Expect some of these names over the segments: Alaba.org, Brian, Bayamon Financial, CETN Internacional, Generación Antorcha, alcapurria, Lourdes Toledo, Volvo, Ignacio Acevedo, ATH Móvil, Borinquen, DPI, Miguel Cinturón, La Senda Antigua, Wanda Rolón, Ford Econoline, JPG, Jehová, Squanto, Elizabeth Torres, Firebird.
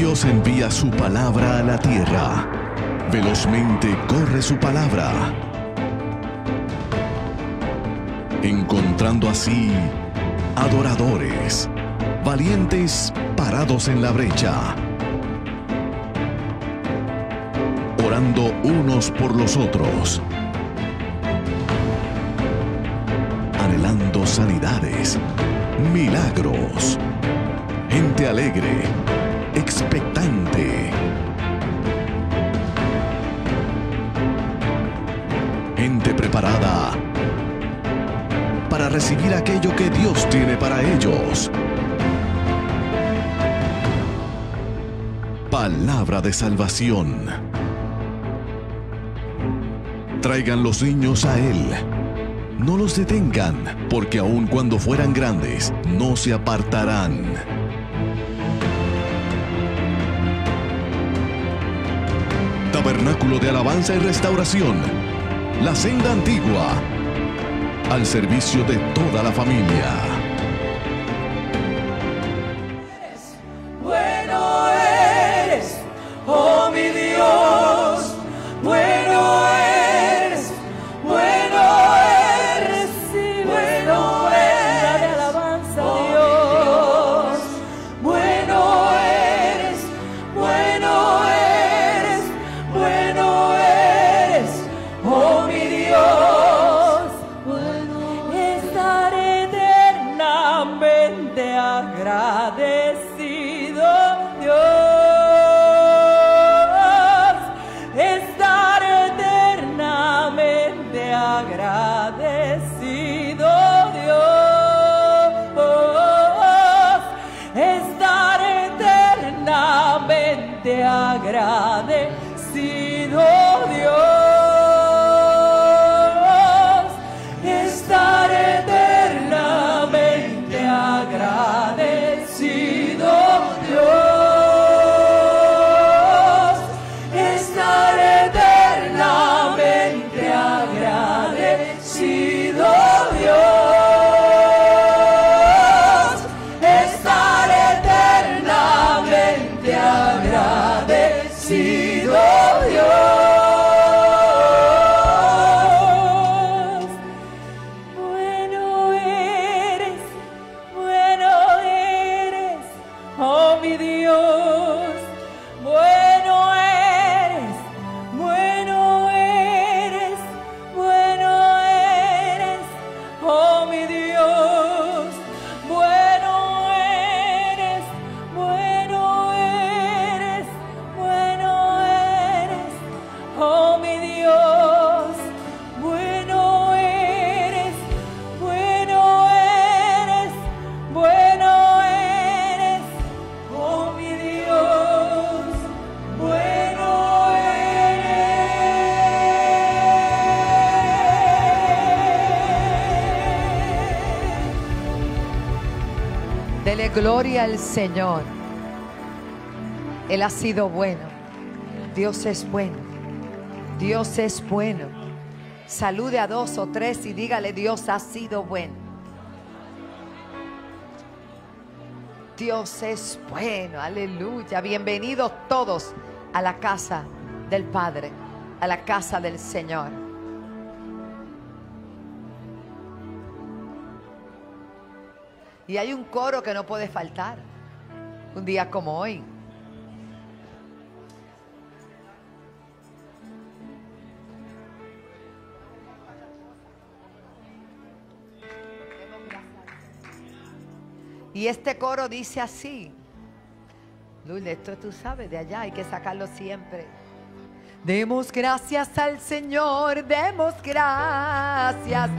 Dios envía su palabra a la tierra. Velozmente corre su palabra, encontrando así adoradores, valientes parados en la brecha, orando unos por los otros, anhelando sanidades, milagros, gente alegre, expectante, gente preparada para recibir aquello que Dios tiene para ellos. Palabra de salvación. Traigan los niños a Él. No los detengan, porque aun cuando fueran grandes, no se apartarán. Tabernáculo de Alabanza y Restauración. La Senda Antigua. Al servicio de toda la familia. Gloria al Señor. Él ha sido bueno. Dios es bueno. Dios es bueno. Salude a dos o tres y dígale: Dios ha sido bueno. Dios es bueno. Aleluya. Bienvenidos todos a la casa del Padre, a la casa del Señor. Y hay un coro que no puede faltar un día como hoy. Y este coro dice así. Lourdes, esto tú sabes de allá, hay que sacarlo siempre. Demos gracias al Señor, demos gracias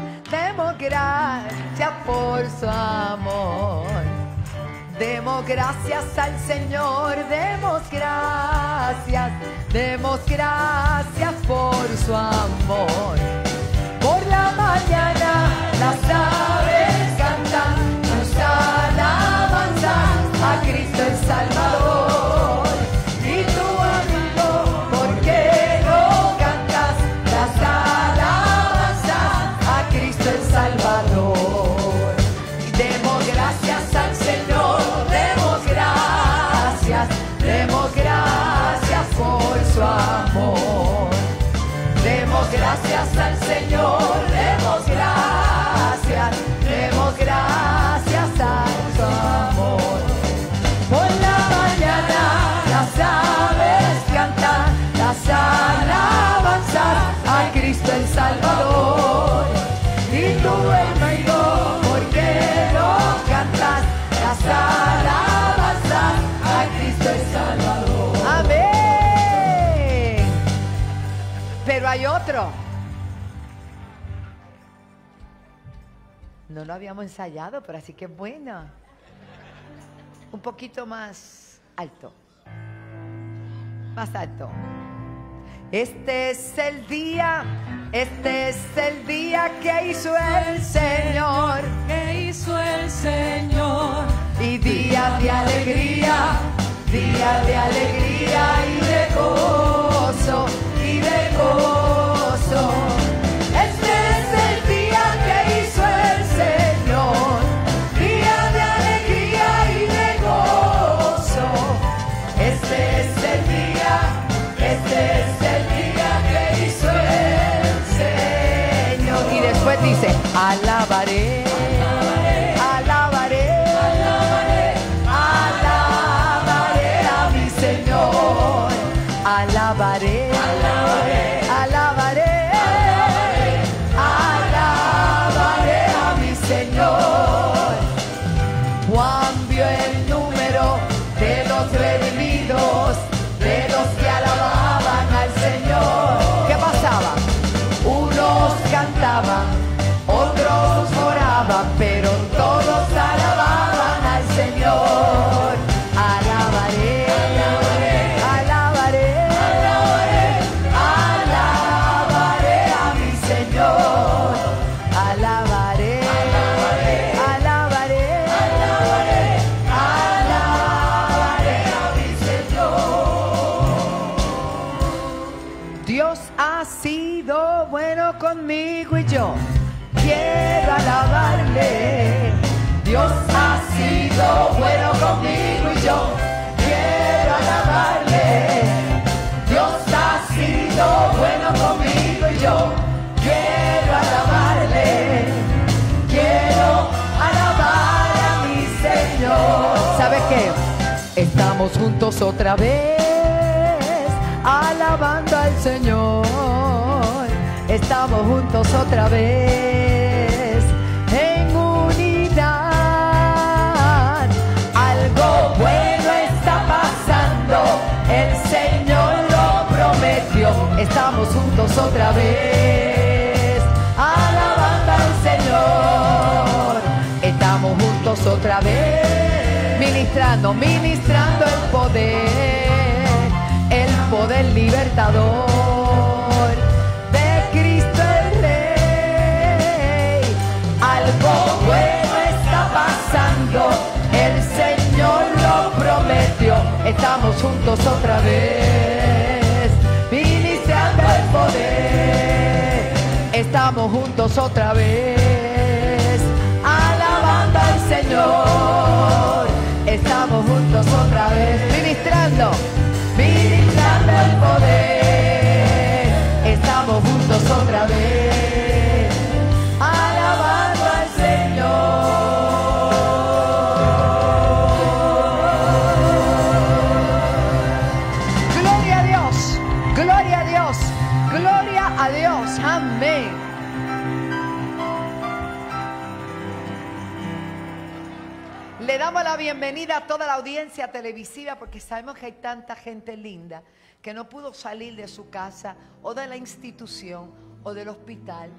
por su amor. Demos gracias al Señor, demos gracias por su amor. Por la mañana las aves cantan nuestra alabanza a Cristo el Salvador. Demos gracias al Señor, demos gracias. Hay otro. No lo habíamos ensayado, pero así que bueno. Un poquito más alto. Más alto. Este es el día, este es el día que hizo el Señor. Que hizo el Señor. Y día de alegría y de gozo. Este es el día que hizo el Señor, día de alegría y de gozo. Este es el día, este es el día que hizo el Señor. Y después dice, alabaré. Estamos juntos otra vez, alabando al Señor. Estamos juntos otra vez, en unidad. Algo bueno está pasando, el Señor lo prometió. Estamos juntos otra vez, alabando al Señor. Estamos juntos otra vez. Ministrando, ministrando el poder libertador de Cristo el Rey. Algo bueno está pasando, el Señor lo prometió. Estamos juntos otra vez, ministrando el poder. Estamos juntos otra vez, alabando al Señor. Estamos juntos otra vez, ministrando, ministrando el poder. Estamos juntos otra vez, alabando al Señor. Gloria a Dios, gloria a Dios, gloria a Dios. Amén. Le damos la bienvenida a toda la audiencia televisiva porque sabemos que hay tanta gente linda que no pudo salir de su casa o de la institución o del hospital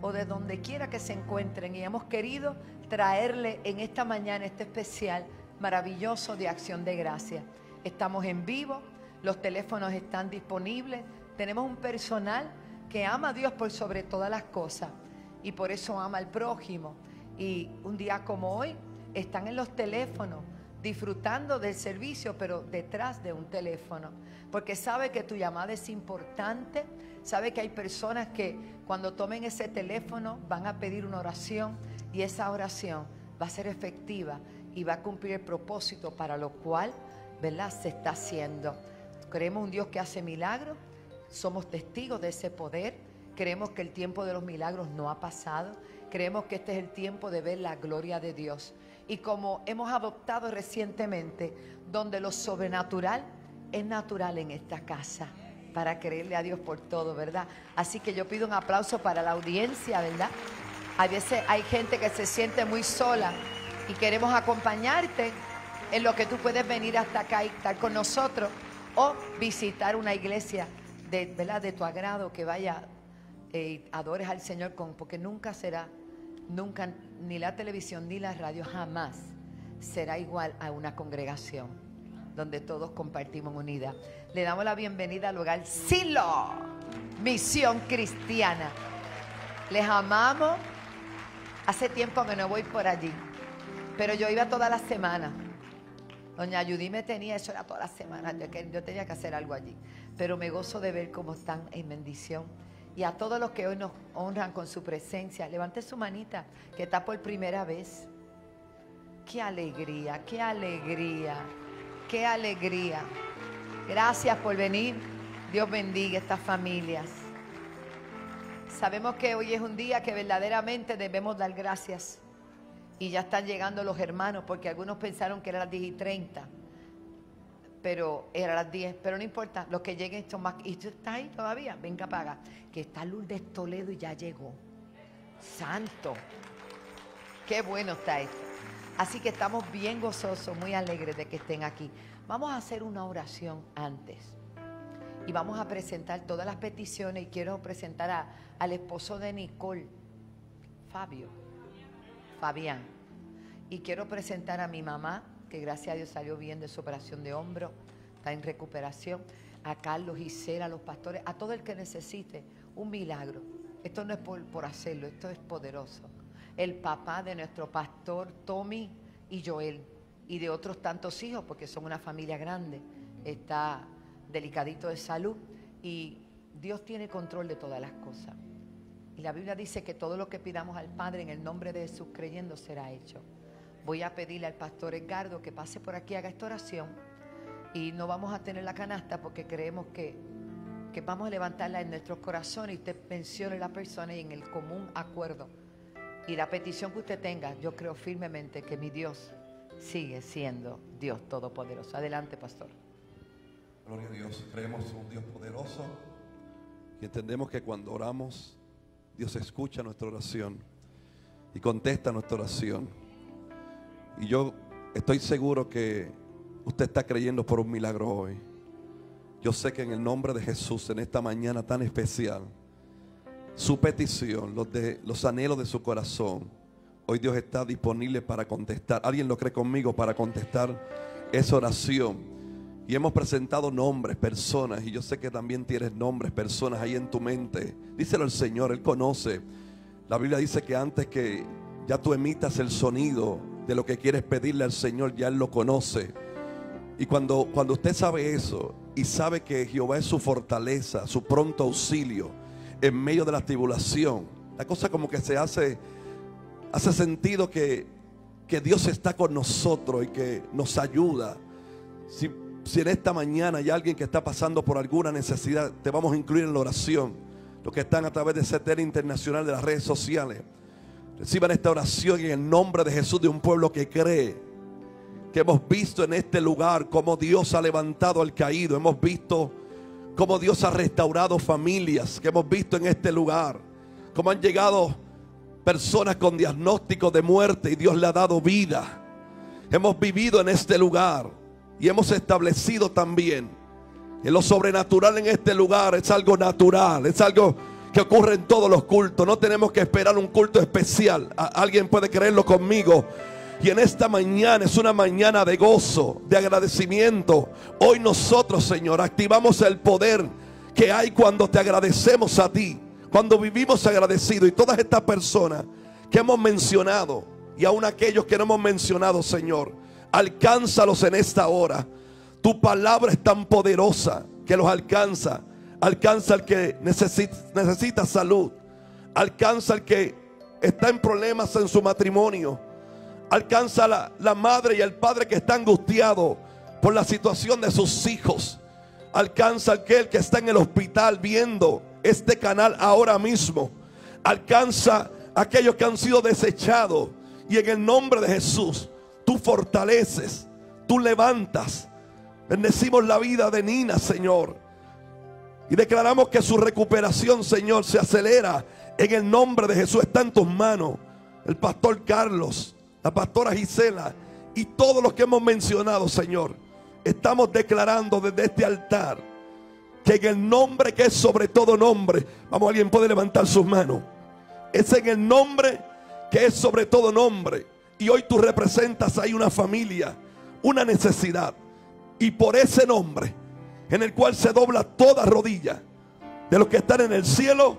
o de donde quiera que se encuentren, y hemos querido traerle en esta mañana este especial maravilloso de Acción de Gracias. Estamos en vivo, los teléfonos están disponibles, tenemos un personal que ama a Dios por sobre todas las cosas y por eso ama al prójimo, y un día como hoy están en los teléfonos disfrutando del servicio, pero detrás de un teléfono, porque sabe que tu llamada es importante, sabe que hay personas que cuando tomen ese teléfono van a pedir una oración y esa oración va a ser efectiva y va a cumplir el propósito para lo cual, ¿verdad?, se está haciendo. Creemos un Dios que hace milagros, somos testigos de ese poder, creemos que el tiempo de los milagros no ha pasado, creemos que este es el tiempo de ver la gloria de Dios. Y como hemos adoptado recientemente, donde lo sobrenatural es natural en esta casa, para creerle a Dios por todo, ¿verdad? Así que yo pido un aplauso para la audiencia, ¿verdad? A veces hay gente que se siente muy sola y queremos acompañarte en lo que tú puedes venir hasta acá y estar con nosotros o visitar una iglesia de, ¿verdad?, de tu agrado, que vaya y adores al Señor con, porque nunca será, nunca, ni la televisión ni la radio jamás será igual a una congregación donde todos compartimos unidad. Le damos la bienvenida al hogar Silo, Misión Cristiana. Les amamos. Hace tiempo que no voy por allí, pero yo iba toda la semana. Doña Judy me tenía, eso era toda la semana, yo tenía que hacer algo allí. Pero me gozo de ver cómo están en bendición. Y a todos los que hoy nos honran con su presencia, levante su manita, que está por primera vez. ¡Qué alegría, qué alegría, qué alegría! Gracias por venir. Dios bendiga estas familias. Sabemos que hoy es un día que verdaderamente debemos dar gracias. Y ya están llegando los hermanos, porque algunos pensaron que eran las 10:30, pero eran las 10. Pero no importa, los que lleguen son más. ¿Y tú estás ahí todavía? Venga, paga. Que está Lourdes Toledo y ya llegó. ¡Santo! ¡Qué bueno está esto! Así que estamos bien gozosos, muy alegres de que estén aquí. Vamos a hacer una oración antes. Y vamos a presentar todas las peticiones. Y quiero presentar al esposo de Nicole, Fabián. Y quiero presentar a mi mamá, que gracias a Dios salió bien de su operación de hombro, está en recuperación, a Carlos, Gisela, a los pastores, a todo el que necesite un milagro. Esto no es por hacerlo, esto es poderoso. El papá de nuestro pastor Tommy y Joel, y de otros tantos hijos, porque son una familia grande, está delicadito de salud, y Dios tiene control de todas las cosas. Y la Biblia dice que todo lo que pidamos al Padre en el nombre de Jesús creyendo será hecho. Voy a pedirle al pastor Edgardo que pase por aquí, haga esta oración, y no vamos a tener la canasta porque creemos que vamos a levantarla en nuestros corazones, y usted mencione la persona y en el común acuerdo y la petición que usted tenga. Yo creo firmemente que mi Dios sigue siendo Dios Todopoderoso. Adelante, pastor. Gloria a Dios. Creemos un Dios poderoso y entendemos que cuando oramos, Dios escucha nuestra oración y contesta nuestra oración. Y yo estoy seguro que usted está creyendo por un milagro hoy. Yo sé que en el nombre de Jesús, en esta mañana tan especial, su petición, los anhelos de su corazón, hoy Dios está disponible para contestar. ¿Alguien lo cree conmigo? Para contestar esa oración. Y hemos presentado nombres, personas, y yo sé que también tienes nombres, personas ahí en tu mente. Díselo al Señor, Él conoce. La Biblia dice que antes que ya tú emitas el sonido de lo que quieres pedirle al Señor, ya Él lo conoce. Y cuando usted sabe eso y sabe que Jehová es su fortaleza, su pronto auxilio en medio de la tribulación, la cosa como que se hace sentido que Dios está con nosotros y que nos ayuda. Si en esta mañana hay alguien que está pasando por alguna necesidad, te vamos a incluir en la oración. Los que están a través de CETN Internacional, de las redes sociales, reciban esta oración en el nombre de Jesús, de un pueblo que cree. Que hemos visto en este lugar cómo Dios ha levantado al caído. Hemos visto cómo Dios ha restaurado familias. Que hemos visto en este lugar cómo han llegado personas con diagnósticos de muerte y Dios le ha dado vida. Hemos vivido en este lugar y hemos establecido también que lo sobrenatural en este lugar es algo natural, es algo que ocurre en todos los cultos. No tenemos que esperar un culto especial. Alguien puede creerlo conmigo. Y en esta mañana es una mañana de gozo, de agradecimiento. Hoy nosotros, Señor, activamos el poder que hay cuando te agradecemos a ti, cuando vivimos agradecidos. Y todas estas personas que hemos mencionado, y aún aquellos que no hemos mencionado, Señor, alcánzalos en esta hora. Tu palabra es tan poderosa que los alcanza. Alcanza al que necesita salud. Alcanza al que está en problemas en su matrimonio. Alcanza la madre y el padre que está angustiado por la situación de sus hijos. Alcanza aquel que está en el hospital viendo este canal ahora mismo. Alcanza a aquellos que han sido desechados. Y en el nombre de Jesús, tú fortaleces, tú levantas. Bendecimos la vida de Nina, Señor. Y declaramos que su recuperación, Señor, se acelera en el nombre de Jesús. Está en tus manos el pastor Carlos, la pastora Gisela y todos los que hemos mencionado, Señor. Estamos declarando desde este altar que en el nombre que es sobre todo nombre, vamos, alguien puede levantar sus manos. Es en el nombre que es sobre todo nombre. Y hoy tú representas ahí una familia, una necesidad. Y por ese nombre, en el cual se dobla toda rodilla de los que están en el cielo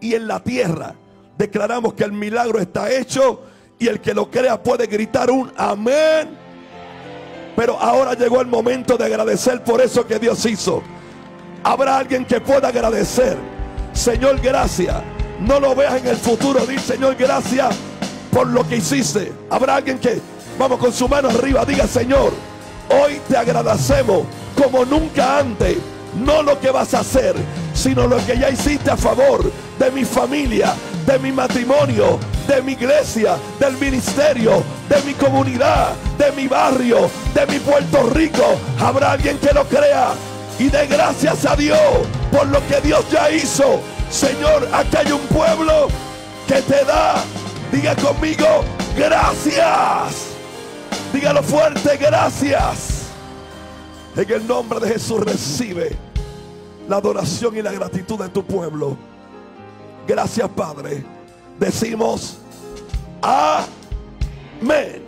y en la tierra, declaramos que el milagro está hecho, y el que lo crea puede gritar un amén. Pero ahora llegó el momento de agradecer por eso que Dios hizo. Habrá alguien que pueda agradecer. Señor, gracias. No lo veas en el futuro, di Señor, gracias por lo que hiciste. Habrá alguien que, vamos, con su mano arriba, diga Señor, hoy te agradecemos como nunca antes, no lo que vas a hacer, sino lo que ya hiciste a favor de mi familia, de mi matrimonio, de mi iglesia, del ministerio, de mi comunidad, de mi barrio, de mi Puerto Rico. Habrá alguien que lo crea y dé gracias a Dios por lo que Dios ya hizo. Señor, acá hay un pueblo que te da, diga conmigo, gracias. Dígalo fuerte, gracias. En el nombre de Jesús recibe la adoración y la gratitud de tu pueblo. Gracias, Padre. Decimos amén.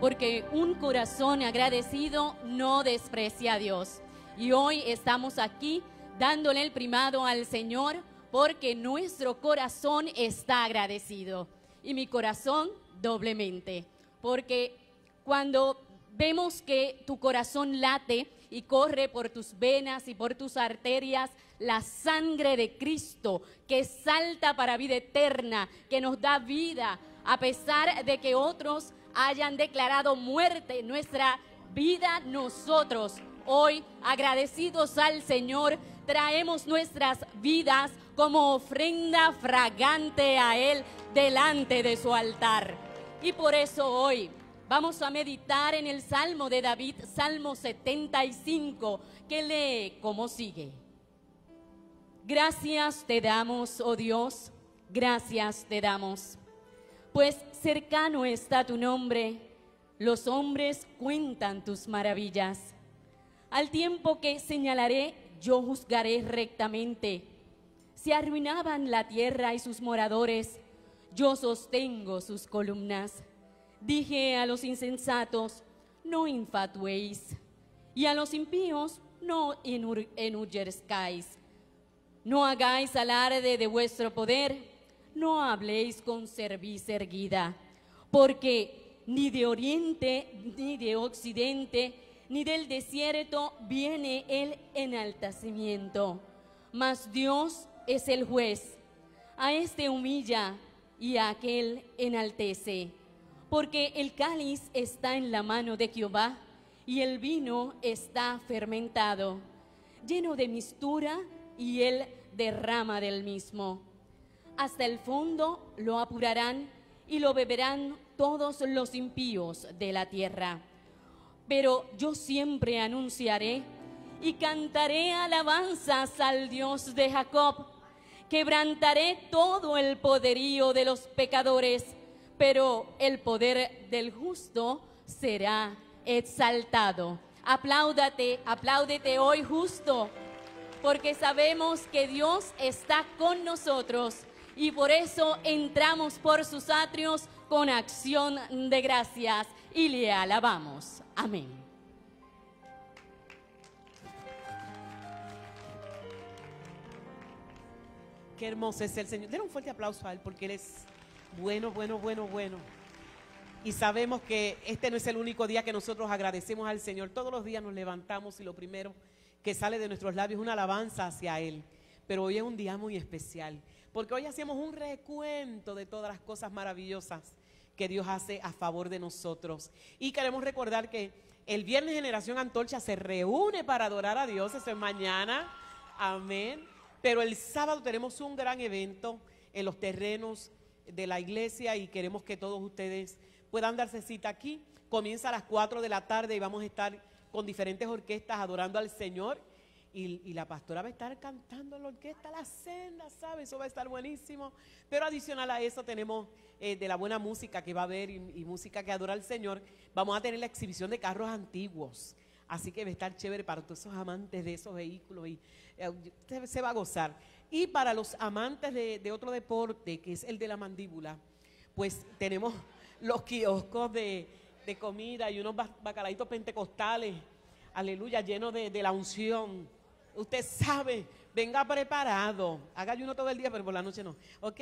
Porque un corazón agradecido no desprecia a Dios. Y hoy estamos aquí dándole el primado al Señor porque nuestro corazón está agradecido. Y mi corazón doblemente. Porque cuando vemos que tu corazón late y corre por tus venas y por tus arterias la sangre de Cristo, que salta para vida eterna, que nos da vida, a pesar de que otros hayan declarado muerte nuestra vida, nosotros hoy, agradecidos al Señor, traemos nuestras vidas como ofrenda fragante a Él delante de su altar. Y por eso hoy vamos a meditar en el Salmo de David, Salmo 75, que lee como sigue. Gracias te damos, oh Dios, gracias te damos, pues cercano está tu nombre, los hombres cuentan tus maravillas. Al tiempo que señalaré, yo juzgaré rectamente. Se arruinaban la tierra y sus moradores, yo sostengo sus columnas. Dije a los insensatos, no infatuéis, y a los impíos, no enorgullezcáis. No hagáis alarde de vuestro poder, no habléis con cerviz erguida, porque ni de oriente, ni de occidente, ni del desierto viene el enaltecimiento. Mas Dios es el juez, a este humilla y a aquel enaltece. Porque el cáliz está en la mano de Jehová y el vino está fermentado, lleno de mistura, y él derrama del mismo. Hasta el fondo lo apurarán y lo beberán todos los impíos de la tierra. Pero yo siempre anunciaré y cantaré alabanzas al Dios de Jacob. Quebrantaré todo el poderío de los pecadores, pero el poder del justo será exaltado. Apláudate, apláudete hoy justo, porque sabemos que Dios está con nosotros y por eso entramos por sus atrios con acción de gracias y le alabamos. Amén. Qué hermoso es el Señor. Den un fuerte aplauso a Él porque Él es bueno, bueno, bueno, bueno. Y sabemos que este no es el único día que nosotros agradecemos al Señor. Todos los días nos levantamos y lo primero que sale de nuestros labios es una alabanza hacia Él. Pero hoy es un día muy especial porque hoy hacemos un recuento de todas las cosas maravillosas que Dios hace a favor de nosotros. Y queremos recordar que el viernes Generación Antorcha se reúne para adorar a Dios, eso es mañana, amén. Pero el sábado tenemos un gran evento en los terrenos de la iglesia y queremos que todos ustedes puedan darse cita aquí. Comienza a las 4 de la tarde y vamos a estar con diferentes orquestas adorando al Señor. Y la pastora va a estar cantando en la orquesta La Senda, ¿sabes? Eso va a estar buenísimo. Pero adicional a eso tenemos de la buena música que va a haber y música que adora al Señor. Vamos a tener la exhibición de carros antiguos. Así que va a estar chévere para todos esos amantes de esos vehículos y se va a gozar. Y para los amantes de otro deporte, que es el de la mandíbula, pues tenemos los kioscos de comida y unos bacalaitos pentecostales, aleluya, llenos de la unción. Usted sabe, venga preparado, haga ayuno todo el día, pero por la noche no, ¿ok?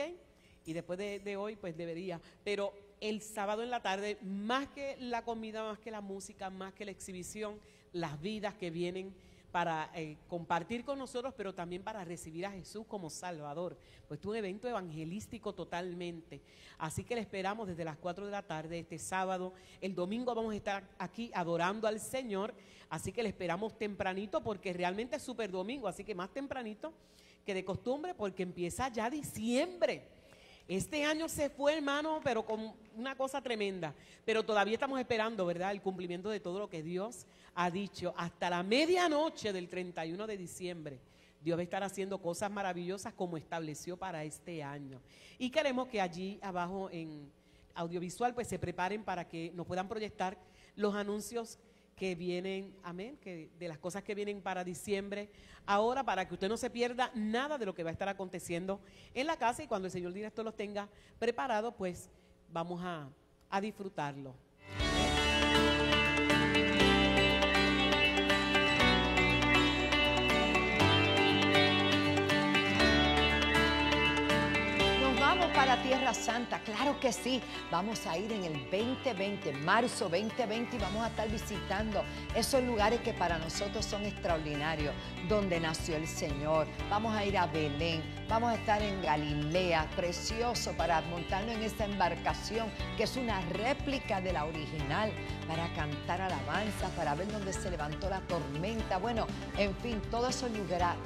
Y después de hoy, pues debería, pero el sábado en la tarde, más que la comida, más que la música, más que la exhibición, las vidas que vienen para compartir con nosotros, pero también para recibir a Jesús como Salvador. Pues es un evento evangelístico totalmente. Así que le esperamos desde las 4 de la tarde este sábado. El domingo vamos a estar aquí adorando al Señor. Así que le esperamos tempranito porque realmente es súper domingo. Así que más tempranito que de costumbre porque empieza ya diciembre. Este año se fue, hermano, pero con una cosa tremenda. Pero todavía estamos esperando, ¿verdad?, el cumplimiento de todo lo que Dios ha dicho. Hasta la medianoche del 31 de diciembre, Dios va a estar haciendo cosas maravillosas como estableció para este año. Y queremos que allí abajo en audiovisual, pues se preparen para que nos puedan proyectar los anuncios que vienen, amén, que de las cosas que vienen para diciembre, ahora para que usted no se pierda nada de lo que va a estar aconteciendo en la casa y cuando el señor director los tenga preparados, pues vamos a disfrutarlo. Para Tierra Santa, claro que sí, vamos a ir en el 2020, marzo 2020, y vamos a estar visitando esos lugares que para nosotros son extraordinarios, donde nació el Señor. Vamos a ir a Belén, vamos a estar en Galilea, precioso, para montarnos en esa embarcación que es una réplica de la original, para cantar alabanzas, para ver dónde se levantó la tormenta, bueno, en fin, todos esos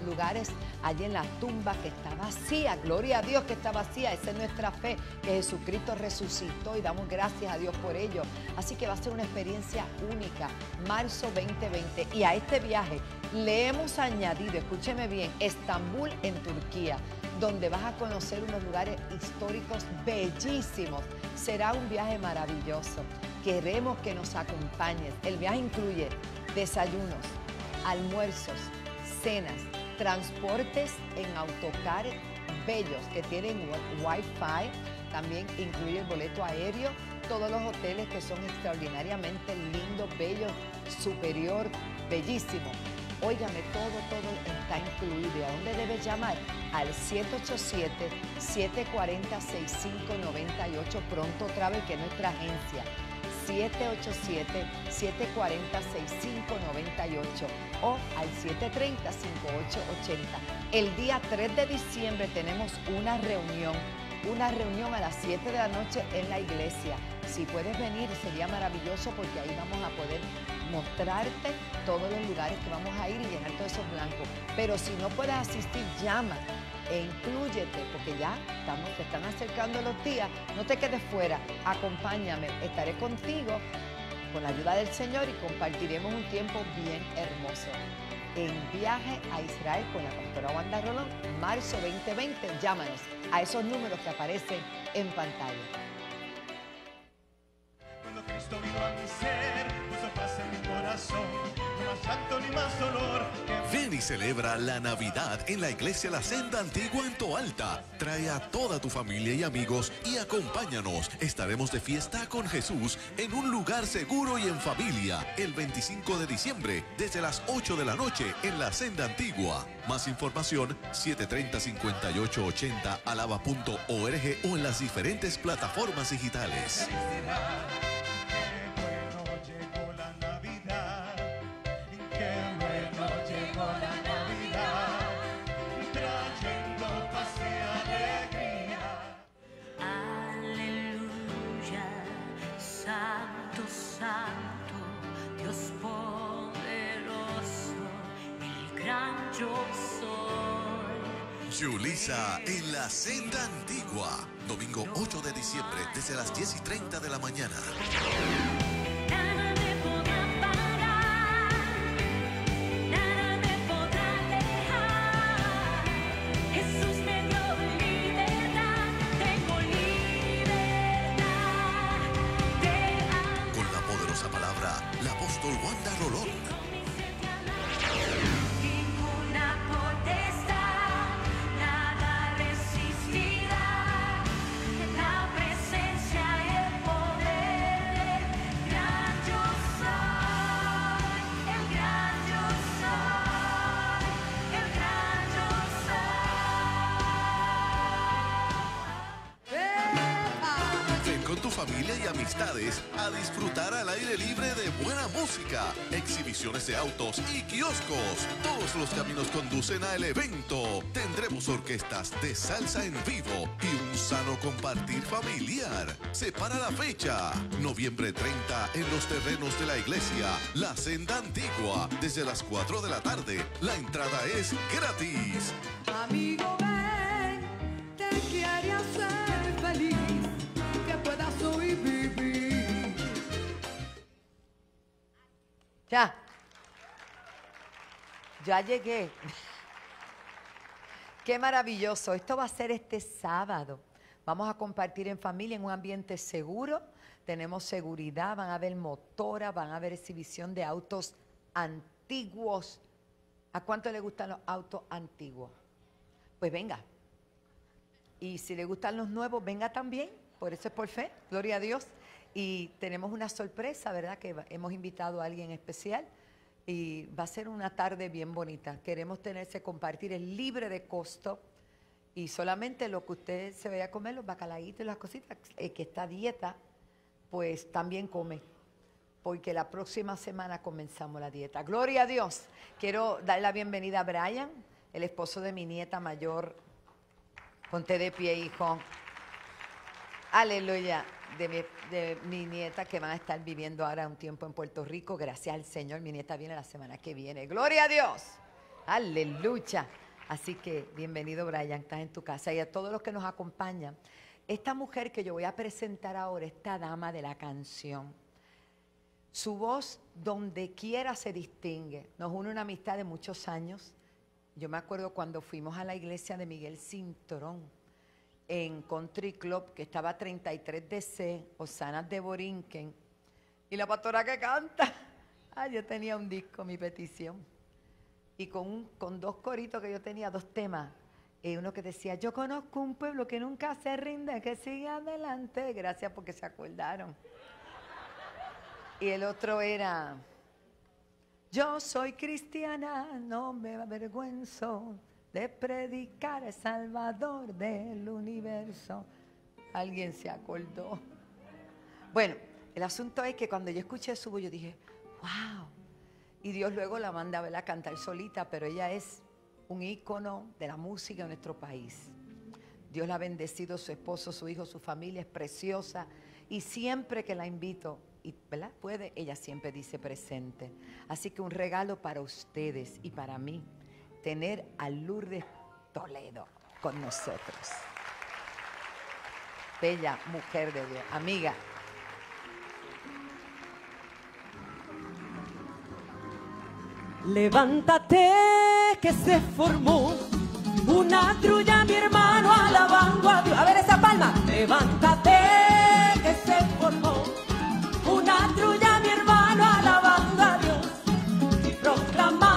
lugares allí en la tumba que está vacía, gloria a Dios que está vacía, ese nuestra fe, que Jesucristo resucitó y damos gracias a Dios por ello. Así que va a ser una experiencia única, marzo 2020. Y a este viaje le hemos añadido, escúcheme bien, Estambul en Turquía, donde vas a conocer unos lugares históricos bellísimos. Será un viaje maravilloso. Queremos que nos acompañes. El viaje incluye desayunos, almuerzos, cenas, transportes en autocar bellos que tienen wifi, también incluye el boleto aéreo, todos los hoteles que son extraordinariamente lindos, bellos, superior, bellísimo. Óigame, todo está incluido. ¿Y a dónde debes llamar? Al 787-740-6598, Pronto Travel, que es nuestra agencia. 787-740-6598 o al 730-5880. El día 3 de diciembre tenemos una reunión a las 7 de la noche en la iglesia. Si puedes venir sería maravilloso porque ahí vamos a poder mostrarte todos los lugares que vamos a ir y llenar todos esos blancos. Pero si no puedes asistir, llama e inclúyete, porque ya se están acercando los días. No te quedes fuera, acompáñame, estaré contigo con la ayuda del Señor y compartiremos un tiempo bien hermoso. En viaje a Israel con la pastora Wanda Rolón, marzo 2020, llámanos a esos números que aparecen en pantalla. Cuando Cristo vino a mi ser, puso paz en mi corazón. Ven y celebra la Navidad en la Iglesia La Senda Antigua en Toalta. Trae a toda tu familia y amigos y acompáñanos. Estaremos de fiesta con Jesús en un lugar seguro y en familia el 25 de diciembre desde las 8 de la noche en La Senda Antigua. Más información 730-5880 Alaba.org o en las diferentes plataformas digitales. Yulisa en La Senda Antigua, domingo 8 de diciembre desde las 10:30 de la mañana. La apóstol Wanda Rolón. Ninguna potestad, nada resistirá la presencia y el poder del gran yo soy, el gran yo soy, el gran yo soy. Ven con tu familia y amistades a disfrutar al aire libre de buena música, exhibiciones de autos y kioscos. Todos los caminos conducen al evento. Tendremos orquestas de salsa en vivo y un sano compartir familiar. Separa la fecha. Noviembre 30 en los terrenos de la iglesia La Senda Antigua. Desde las 4 de la tarde. La entrada es gratis. Amigo, ven, te quiere hacer feliz, que puedas sobrevivir. Ya llegué. Qué maravilloso. Esto va a ser este sábado. Vamos a compartir en familia en un ambiente seguro. Tenemos seguridad, van a haber motora, van a haber exhibición de autos antiguos. ¿A cuánto le gustan los autos antiguos? Pues venga. Y si le gustan los nuevos, venga también. Por eso es por fe. Gloria a Dios. Y tenemos una sorpresa, ¿verdad? Que hemos invitado a alguien especial y va a ser una tarde bien bonita. Queremos tenerse compartir, es libre de costo y solamente lo que usted se vaya a comer, los bacalaitos y las cositas, el que está a dieta, pues también come, porque la próxima semana comenzamos la dieta. ¡Gloria a Dios! Quiero dar la bienvenida a Brian, el esposo de mi nieta mayor. Ponte de pie, hijo. Aleluya. De mi nieta que van a estar viviendo ahora un tiempo en Puerto Rico. Gracias al Señor, mi nieta viene la semana que viene. ¡Gloria a Dios! ¡Aleluya! Así que bienvenido, Brian, estás en tu casa. Y a todos los que nos acompañan, esta mujer que yo voy a presentar ahora, esta dama de la canción, su voz donde quiera se distingue. Nos une una amistad de muchos años. Yo me acuerdo cuando fuimos a la iglesia de Miguel Cinturón, en Country Club, que estaba 33DC, Osanas de Borinquen, y la pastora que canta. Ay, yo tenía un disco, mi petición, y con dos coritos que yo tenía, dos temas, uno que decía, yo conozco un pueblo que nunca se rinde, que sigue adelante, gracias porque se acordaron, y el otro era, yo soy cristiana, no me avergüenzo de predicar el Salvador del universo. Alguien se acordó. Bueno, el asunto es que cuando yo escuché su voz, yo dije, wow. Y Dios luego la manda a verla a cantar solita, pero ella es un ícono de la música en nuestro país. Dios la ha bendecido, su esposo, su hijo, su familia, es preciosa. Y siempre que la invito, y, ¿verdad?, puede, ella siempre dice presente. Así que un regalo para ustedes y para mí, tener a Lourdes Toledo con nosotros. Bella mujer de Dios, amiga. Levántate que se formó una trulla, mi hermano, alabando a Dios. A ver esa palma. Levántate que se formó una trulla, mi hermano, alabando a Dios y proclamando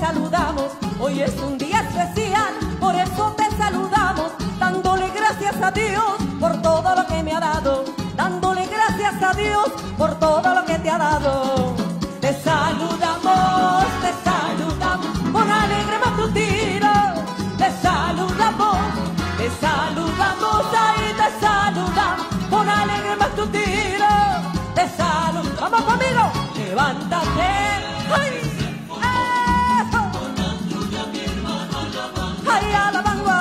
saludamos, hoy es un día especial, por eso te saludamos, dándole gracias a Dios por todo lo que me ha dado, dándole gracias a Dios por todo lo que te ha dado. Te saludamos, con alegre matutino, te saludamos, ahí te saludamos, con alegre matutino, te saludamos. Vamos conmigo, levántate. ¡Ay! Alabando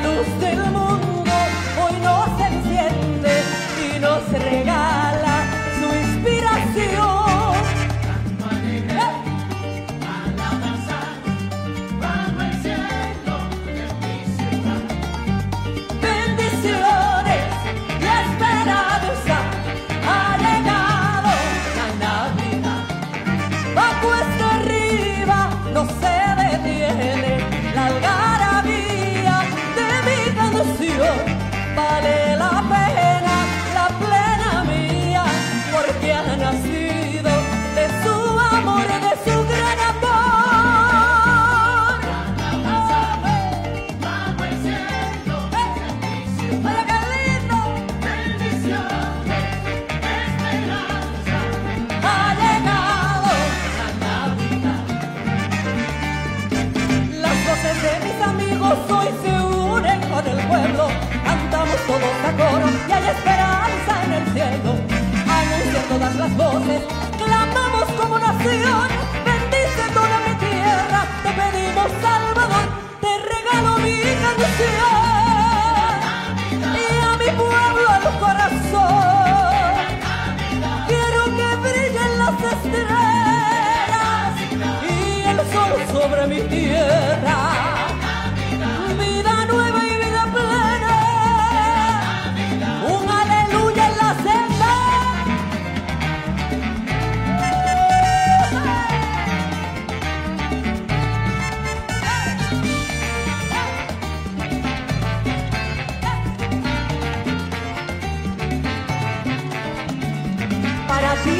Luz del mundo hoy nos enciende y nos regala Toledo, anuncia todas las voces, clamamos como nación, bendice toda mi tierra, te pedimos Salvador, te regalo mi canción y a mi pueblo al corazón, quiero que brillen las estrellas y el sol sobre mi tierra.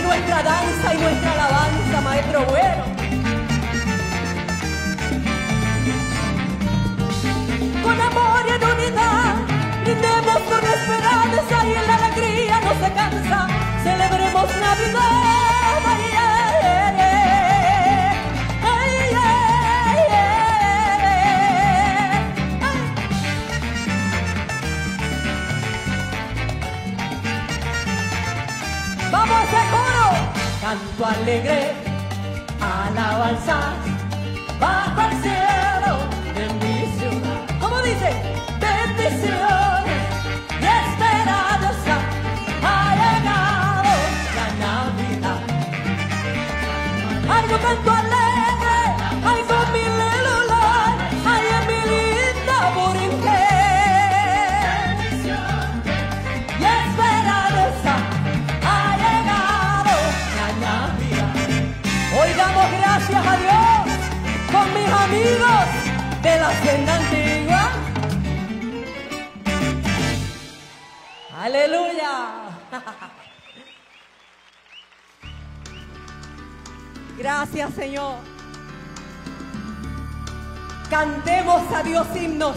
Nuestra danza y nuestra alabanza, maestro bueno. Con amor y en unidad, brindemos con esperanza y en la alegría no se cansa. Celebremos Navidad. Ay, ay, ay, ay, ay, ay. Vamos a comer. Canto alegre, alabanzas, bajo el cielo de mi ciudad. ¿Cómo dice? Bendiciones y esperanza, ha llegado la Navidad. Ay, yo canto alegre, ay, con mi celular, ay, en mi linda Borinqué. Y esperanza, ha llegado. Hoy damos gracias a Dios con mis amigos de la Senda Antigua. ¡Aleluya! Gracias, Señor. Cantemos a Dios himnos.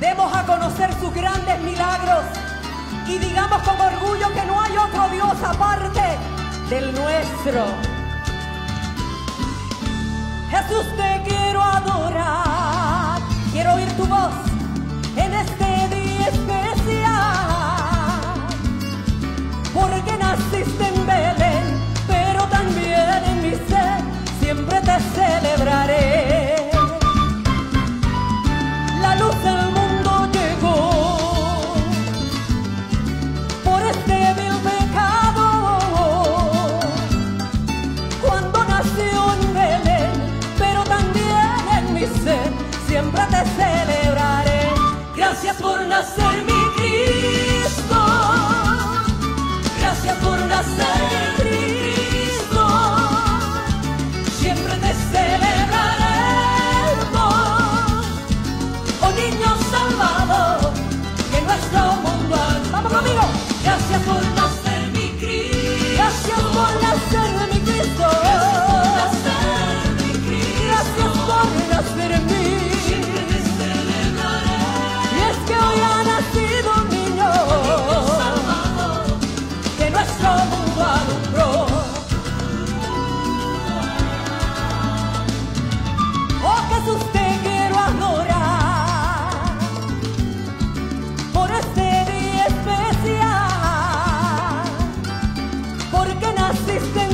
Demos a conocer sus grandes milagros. Y digamos con orgullo que no hay otro Dios aparte del nuestro. Jesús, te quiero adorar, quiero oír tu voz en este día especial, porque naciste en Belén, pero también en mi ser siempre te celebraré. La luz del mundo llegó, por este vil pecado, cuando nació en Belén, siempre te celebraré. Gracias por nacer, mi Cristo. Gracias por nacer, Cristo. Siempre te celebraremos, oh niño salvador de nuestro mundo. Vamos conmigo. Gracias por nacer, mi Cristo. Gracias por nacer, mi Cristo. Gracias por nacer. Gracias por nacer en mí. Siempre te celebraré. Y es que hoy ha nacido un niño, salvador, que nuestro mundo alumbró. Oh Jesús, te quiero adorar por este día especial, porque naciste en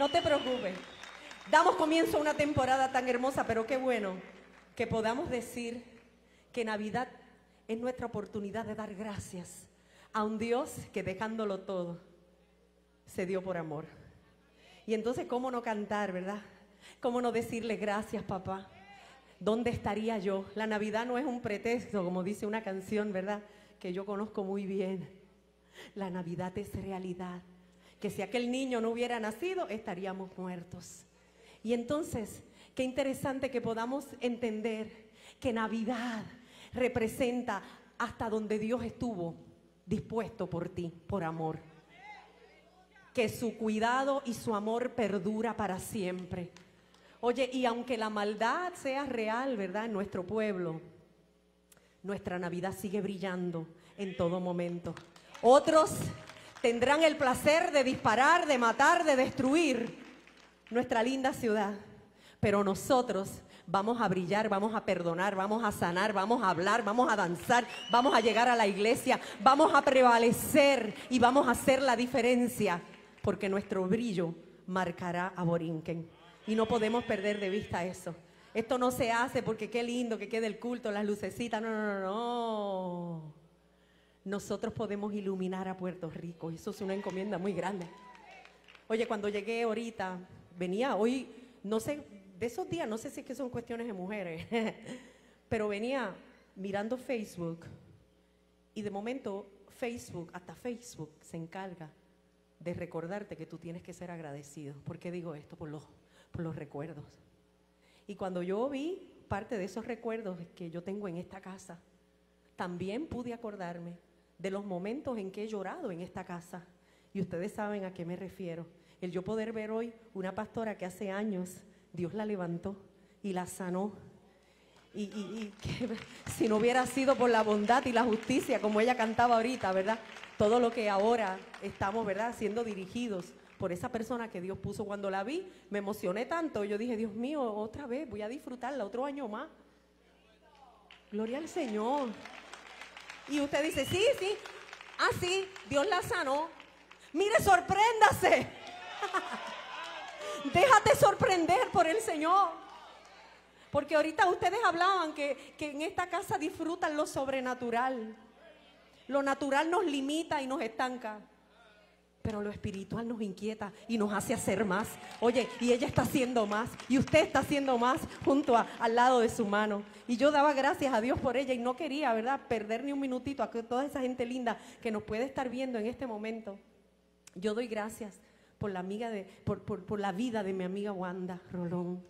No te preocupes. Damos comienzo a una temporada tan hermosa, pero qué bueno que podamos decir que Navidad es nuestra oportunidad de dar gracias a un Dios que dejándolo todo se dio por amor. Y entonces, ¿cómo no cantar, verdad? ¿Cómo no decirle gracias, papá? ¿Dónde estaría yo? La Navidad no es un pretexto, como dice una canción, ¿verdad?, que yo conozco muy bien. La Navidad es realidad. Que si aquel niño no hubiera nacido, estaríamos muertos. Y entonces, qué interesante que podamos entender que Navidad representa hasta donde Dios estuvo dispuesto por ti, por amor. Que su cuidado y su amor perdura para siempre. Oye, y aunque la maldad sea real, ¿verdad?, en nuestro pueblo, nuestra Navidad sigue brillando en todo momento. Otros tendrán el placer de disparar, de matar, de destruir nuestra linda ciudad. Pero nosotros vamos a brillar, vamos a perdonar, vamos a sanar, vamos a hablar, vamos a danzar, vamos a llegar a la iglesia, vamos a prevalecer y vamos a hacer la diferencia. Porque nuestro brillo marcará a Borinquen. Y no podemos perder de vista eso. Esto no se hace porque qué lindo que quede el culto, las lucecitas. No, no, no, no. Nosotros podemos iluminar a Puerto Rico. Eso es una encomienda muy grande. Oye, cuando llegué ahorita, venía hoy, no sé, de esos días, no sé si es que son cuestiones de mujeres, pero venía mirando Facebook y de momento Facebook, hasta Facebook se encarga de recordarte que tú tienes que ser agradecido. ¿Por qué digo esto? Por los recuerdos. Y cuando yo vi parte de esos recuerdos que yo tengo en esta casa, también pude acordarme de los momentos en que he llorado en esta casa. Y ustedes saben a qué me refiero. El yo poder ver hoy una pastora que hace años Dios la levantó y la sanó. Y que, si no hubiera sido por la bondad y la justicia, como ella cantaba ahorita, ¿verdad? Todo lo que ahora estamos, ¿verdad?, siendo dirigidos por esa persona que Dios puso. Cuando la vi, me emocioné tanto. Yo dije, Dios mío, otra vez, voy a disfrutarla otro año más. Gloria al Señor. Y usted dice, sí, sí. Ah, sí, Dios la sanó. Mire, sorpréndase. Déjate sorprender por el Señor. Porque ahorita ustedes hablaban que en esta casa disfrutan lo sobrenatural. Lo natural nos limita y nos estanca. Pero lo espiritual nos inquieta y nos hace hacer más. Oye, y ella está haciendo más. Y usted está haciendo más junto al lado de su mano. Y yo daba gracias a Dios por ella y no quería, ¿verdad?, perder ni un minutito a toda esa gente linda que nos puede estar viendo en este momento. Yo doy gracias por la amiga por la vida de mi amiga Wanda Rolón.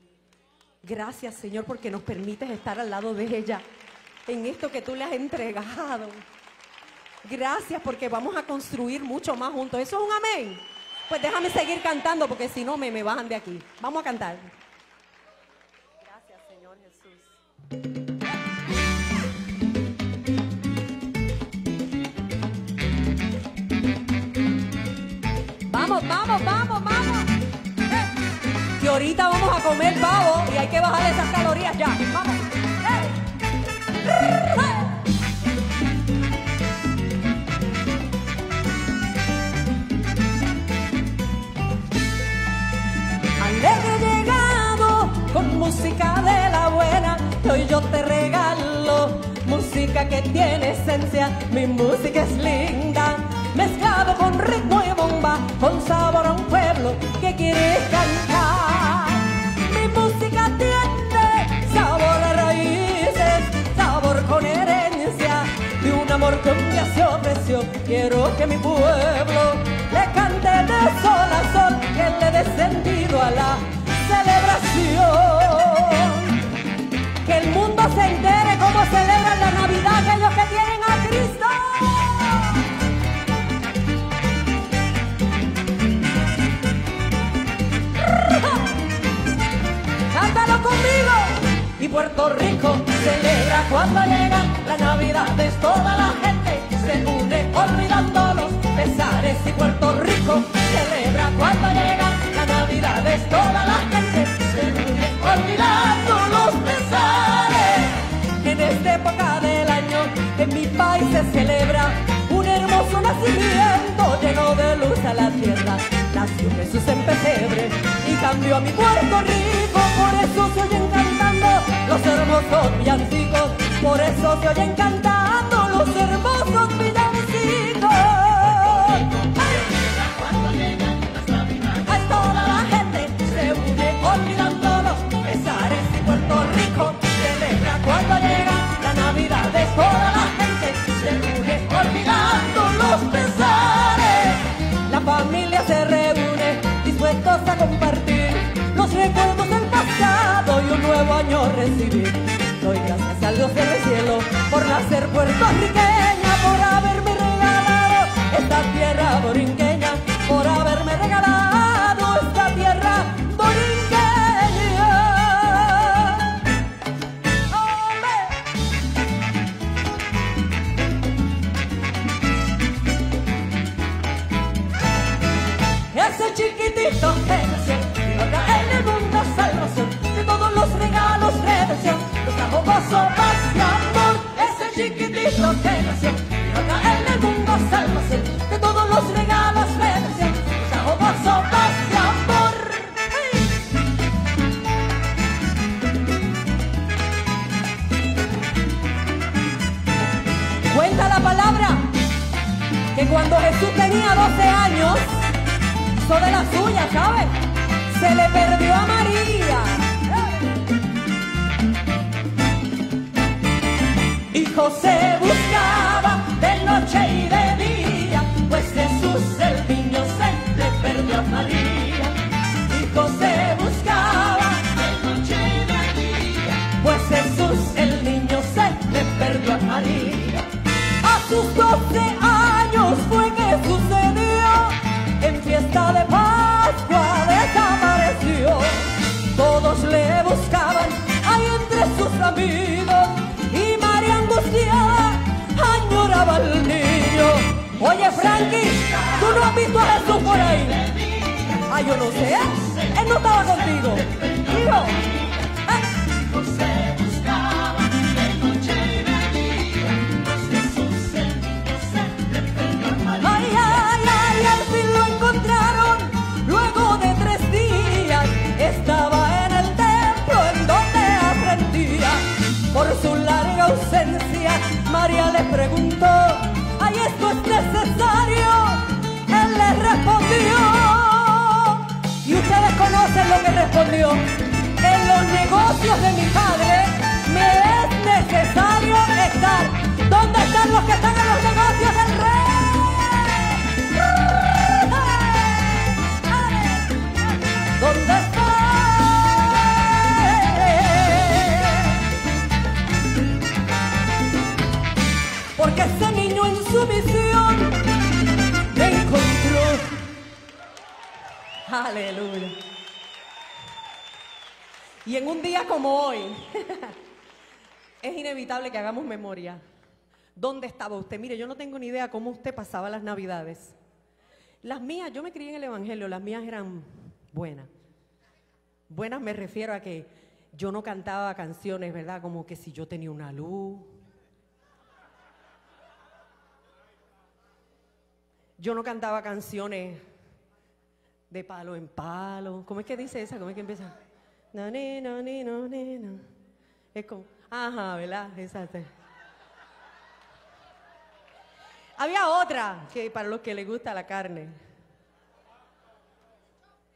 Gracias, Señor, porque nos permites estar al lado de ella en esto que tú le has entregado. Gracias porque vamos a construir mucho más juntos. ¿Eso es un amén? Pues déjame seguir cantando porque si no me bajan de aquí. Vamos a cantar. Gracias, Señor Jesús. Vamos, vamos, vamos, vamos. Que ahorita vamos a comer pavo y hay que bajar esas calorías ya. Vamos. Música de la buena, que hoy yo te regalo, música que tiene esencia, mi música es linda, mezclado con ritmo y bomba, con sabor a un pueblo que quiere cantar. Mi música tiene sabor a raíces, sabor con herencia, de un amor que un día se ofreció, quiero que mi pueblo le cante de sol a sol, que le dé sentido a la celebración, que el mundo se entere cómo celebran la Navidad aquellos que tienen a Cristo. Cántalo conmigo. Y Puerto Rico celebra cuando llega la Navidad, es toda la gente se une olvidando los pesares. Y Puerto Rico celebra cuando llega la Navidad, es toda la gente olvidando los pesares. En esta época del año en mi país se celebra un hermoso nacimiento lleno de luz a la tierra. Nació Jesús en pesebre. cambio a mi Puerto Rico. Por eso se oyen cantando los hermosos villancicos. Por eso se oyen cantando los hermosos villancicos. Ay, toda la gente se une olvidando los pesares y Puerto Rico celebra cuando llega la Navidad. De toda la gente se une olvidando los pesares. La familia se reúne dispuestos a compartir los recuerdos del pasado y un nuevo año recibir. Doy gracias a Dios del cielo por nacer puertorriqueña, por haberme regalado esta tierra borinqueña, por haberme regalado esta tierra borinqueña. ¡Olé! Ese chiquitito que nació en el mundo salvación, de todos los regalos redención, los trajo gozo, paz y amor. Ese chiquitito que nació en el mundo salvación, de todos los regalos redención, los trajo gozo, paz y amor. ¡Hey! Cuenta la palabra que cuando Jesús tenía 12 años, hizo de la suya, ¿sabes? Se le perdió a María. Y José buscaba de noche y de día, pues Jesús el niño se le perdió a María. Y José buscaba de noche y de día, pues Jesús el niño se le perdió a María. A sus 12 años fue que sucedió, en fiesta de Pascua desapareció. Todos le buscaban ahí entre sus amigos y María angustiada añoraba al niño. Oye, Frankie, ¿tú no has visto a Jesús por ahí? Ah, yo no sé, él no estaba contigo. Hijo, José buscaba de noche y de día, pues Jesús el niño se le perdió a María. Ay, ay, ay, al fin lo encontraron. Luego de 3 días estaba en el templo en donde aprendía. Por su larga ausencia María le preguntó, ¿ay, esto es necesario? Él le respondió. Y ustedes conocen lo que respondió. En los negocios de mi padre me es necesario estar. ¿Dónde están los que están en los negocios del rey? ¿Dónde está? Porque ese niño en su misión me encontró. Aleluya. Y en un día como hoy, es inevitable que hagamos memoria. ¿Dónde estaba usted? Mire, yo no tengo ni idea cómo usted pasaba las Navidades. Las mías, yo me crié en el Evangelio, las mías eran... Buenas me refiero a que yo no cantaba canciones, ¿verdad? Como que si yo tenía una luz. Yo no cantaba canciones de palo en palo. ¿Cómo es que dice esa? ¿Cómo es que empieza? No, ni, no, ni, no, ni, no. Es como, ajá, ¿verdad? Exacto. Había otra que para los que les gusta la carne.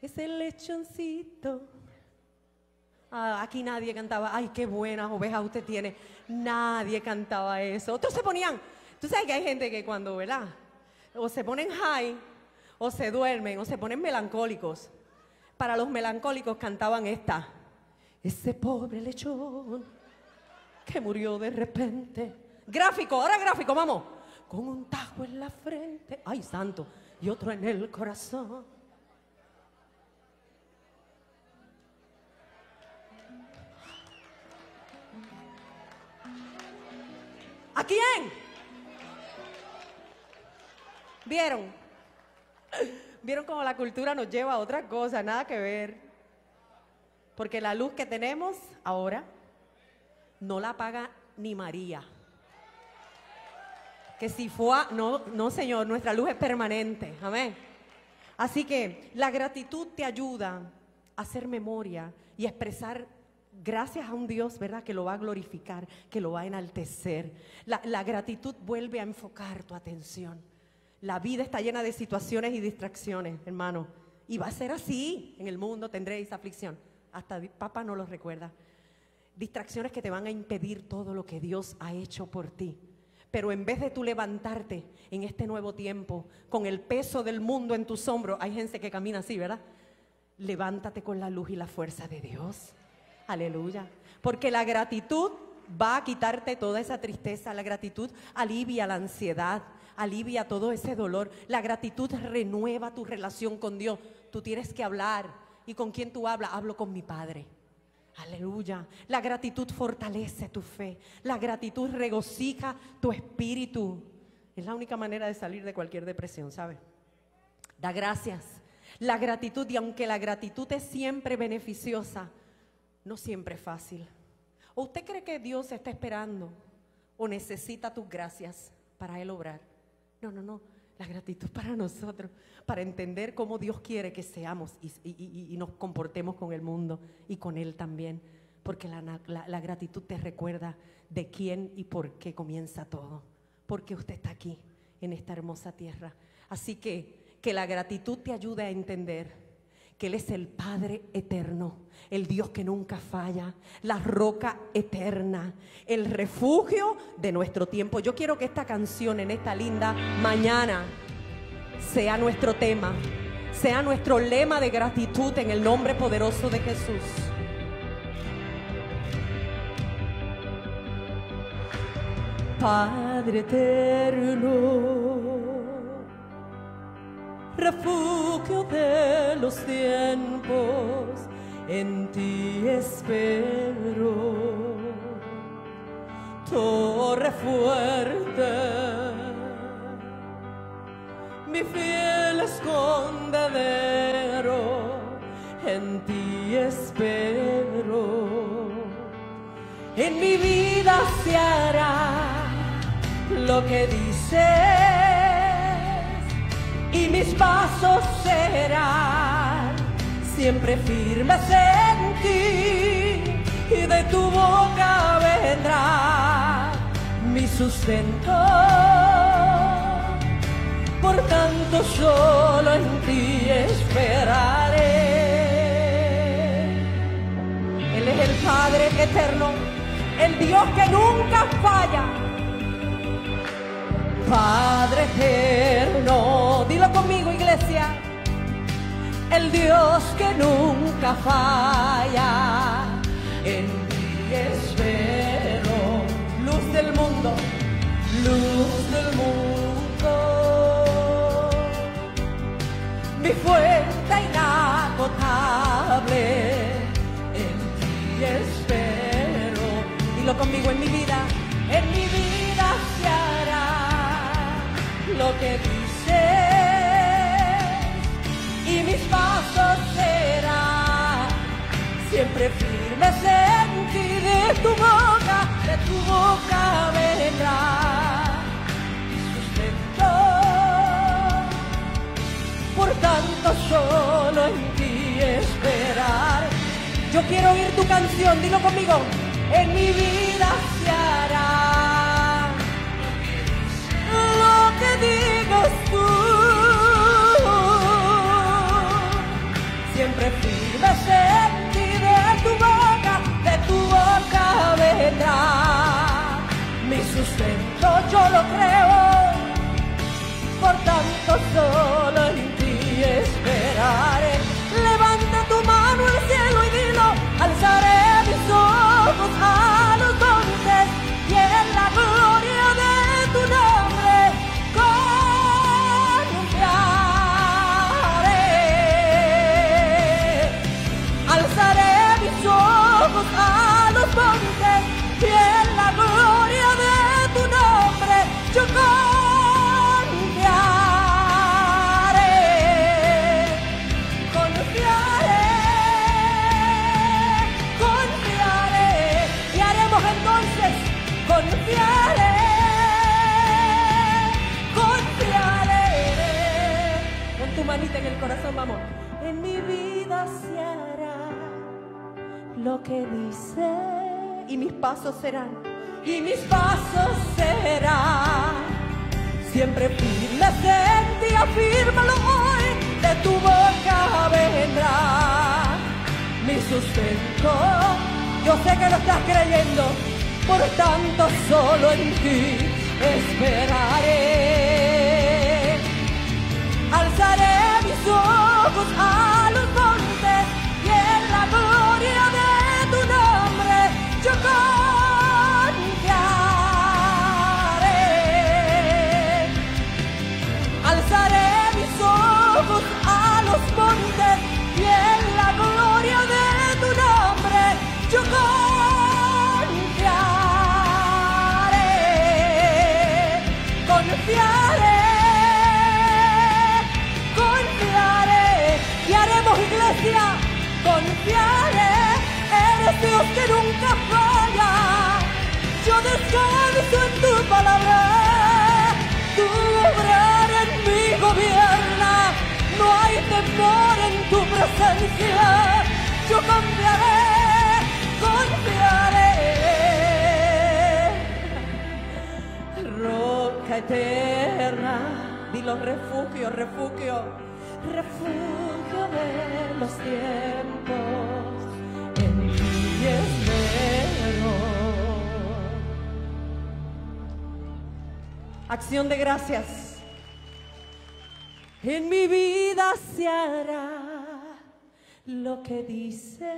Ese lechoncito. Ah, aquí nadie cantaba, ay, qué buenas ovejas usted tiene. Nadie cantaba eso. Otros se ponían, tú sabes que hay gente que cuando, ¿verdad? O se ponen high, o se duermen, o se ponen melancólicos. Para los melancólicos cantaban esta. Ese pobre lechón que murió de repente. Gráfico, ahora gráfico, vamos. Con un tajo en la frente, ay, santo, y otro en el corazón. ¿A quién? ¿Vieron? ¿Vieron cómo la cultura nos lleva a otra cosa? Nada que ver. Porque la luz que tenemos ahora no la paga ni María. Que si fue... No, no, señor, nuestra luz es permanente. Amén. Así que la gratitud te ayuda hacer memoria y expresar gracias a un Dios, ¿verdad?, que lo va a glorificar, que lo va a enaltecer. La gratitud vuelve a enfocar tu atención. La vida está llena de situaciones y distracciones, hermano. Y va a ser así. En el mundo tendréis aflicción. Hasta papá no lo recuerda. Distracciones que te van a impedir todo lo que Dios ha hecho por ti. Pero en vez de tú levantarte en este nuevo tiempo, con el peso del mundo en tus hombros, hay gente que camina así, ¿verdad? Levántate con la luz y la fuerza de Dios. Aleluya. Porque la gratitud va a quitarte toda esa tristeza. La gratitud alivia la ansiedad, alivia todo ese dolor. La gratitud renueva tu relación con Dios. Tú tienes que hablar. ¿Y con quién tú hablas? Hablo con mi Padre. Aleluya. La gratitud fortalece tu fe. La gratitud regocija tu espíritu. Es la única manera de salir de cualquier depresión, ¿sabes? Da gracias. La gratitud, y aunque la gratitud es siempre beneficiosa, no siempre es fácil. ¿O usted cree que Dios está esperando o necesita tus gracias para Él obrar? No, no, no. La gratitud para nosotros, para entender cómo Dios quiere que seamos y nos comportemos con el mundo y con Él también. Porque la gratitud te recuerda de quién y por qué comienza todo. Porque usted está aquí, en esta hermosa tierra. Así que la gratitud te ayude a entender que Él es el Padre eterno, el Dios que nunca falla, la roca eterna, el refugio de nuestro tiempo. Yo quiero que esta canción en esta linda mañana sea nuestro tema, sea nuestro lema de gratitud en el nombre poderoso de Jesús. Padre eterno, refugio de los tiempos, en ti espero. Torre fuerte, mi fiel escondedero, en ti espero. En mi vida se hará lo que dice, y mis pasos serán siempre firmes en ti, y de tu boca vendrá mi sustento. Por tanto solo en ti esperaré. Él es el Padre eterno, el Dios que nunca falla. Padre eterno, dilo conmigo, iglesia, el Dios que nunca falla, en ti espero. Luz del mundo, luz del mundo, mi fuerza inagotable, en ti espero. Dilo conmigo, en mi vida se hará lo que dices, y mis pasos serán siempre firmes en ti, de tu boca vendrá sustento. Por tanto solo en ti esperar. Yo quiero oír tu canción, dilo conmigo, en mi vida se hará lo que digas tú, siempre firmes en ti, de tu boca vendrá mi sustento. Yo lo creo, por tanto solo en ti esperaré. Levanta tu mano al cielo y dilo, alzaré mis ojos a los montes, y en la gloria de tu nombre a los montes, y en la gloria de tu nombre yo confiaré, confiaré, y haremos entonces, confiaré. Con tu manita en el corazón, vamos, en mi vida se hará lo que dice, y mis pasos serán, y mis pasos serán siempre firmes en ti. Afírmalo hoy, de tu boca vendrá mi sustento. Yo sé que lo estás creyendo, por tanto solo en ti esperaré. Alzaré mis ojos a los montes y en la gloria de tu nombre yo confiaré. Alzaré mis ojos a los montes y en la gloria de tu nombre yo confiaré. Confiaré y haremos iglesia. Confiaré, eres Dios que nunca falla. Yo descanso en tu palabra, tu obrar en mi gobierna. No hay temor en tu presencia. Yo confiaré, confiaré. Roca eterna. Dilo, refugio, refugio, refugio de los tiempos, en ti espero. Acción de gracias. En mi vida se hará lo que dices,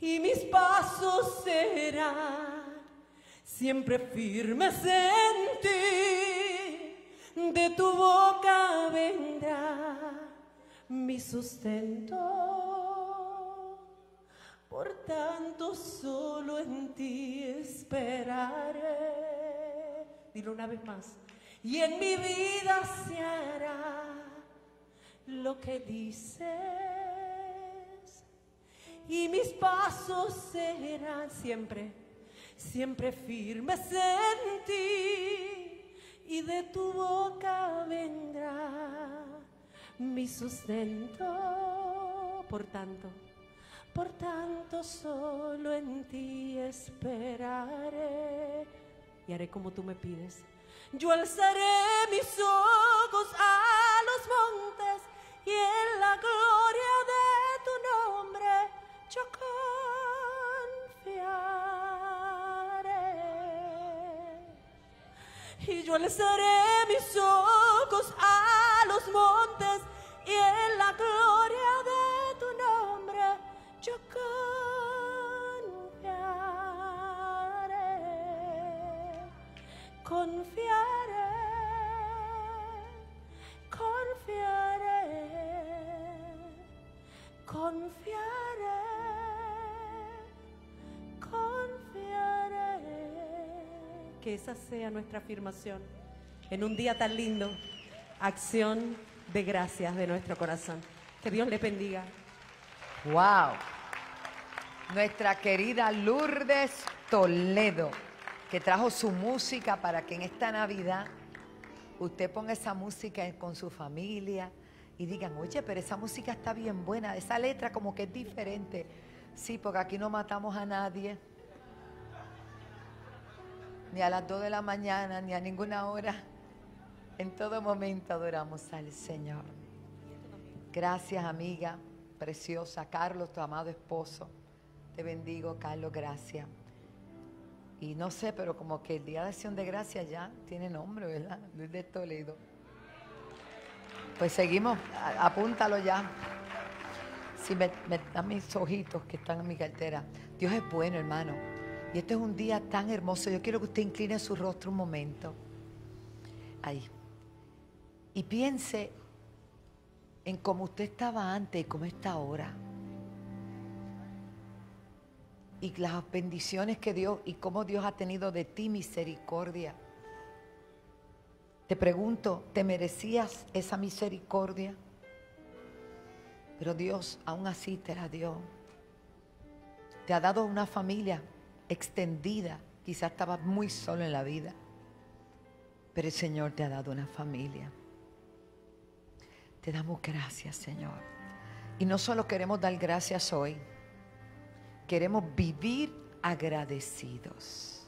y mis pasos serán siempre firmes en ti. De tu boca vendrá mi sustento, por tanto solo en ti esperaré. Dilo una vez más. Y en mi vida se hará lo que dices, y mis pasos serán siempre, siempre firmes en ti. Y de tu boca vendrá mi sustento, por tanto solo en ti esperaré. Y haré como tú me pides. Yo alzaré mis ojos a los montes y en la gloria de tu nombre yo confiaré. Y yo alzaré mis ojos a los montes y en la gloria de tu nombre yo confiaré. Confiaré. Que esa sea nuestra afirmación en un día tan lindo. Acción de gracias de nuestro corazón. Que Dios les bendiga. Wow. Nuestra querida Lourdes Toledo, que trajo su música para que en esta Navidad usted ponga esa música con su familia y digan, oye, pero esa música está bien buena, esa letra como que es diferente. Sí, porque aquí no matamos a nadie. Ni a las 2 de la mañana, ni a ninguna hora. En todo momento adoramos al Señor. Gracias, amiga preciosa. Carlos, tu amado esposo. Te bendigo, Carlos, gracias. Y no sé, pero como que el Día de Acción de Gracias ya tiene nombre, ¿verdad? Lourdes Toledo. Pues seguimos, apúntalo ya. Sí, me dan mis ojitos que están en mi cartera. Dios es bueno, hermano. Y este es un día tan hermoso. Yo quiero que usted incline su rostro un momento. Ahí. Y piense en cómo usted estaba antes y cómo está ahora. Y las bendiciones que Dios y cómo Dios ha tenido de ti misericordia. Te pregunto, ¿te merecías esa misericordia? Pero Dios aún así te la dio. Te ha dado una familia extendida, quizás estabas muy solo en la vida, pero el Señor te ha dado una familia. Te damos gracias, Señor. Y no solo queremos dar gracias hoy, queremos vivir agradecidos.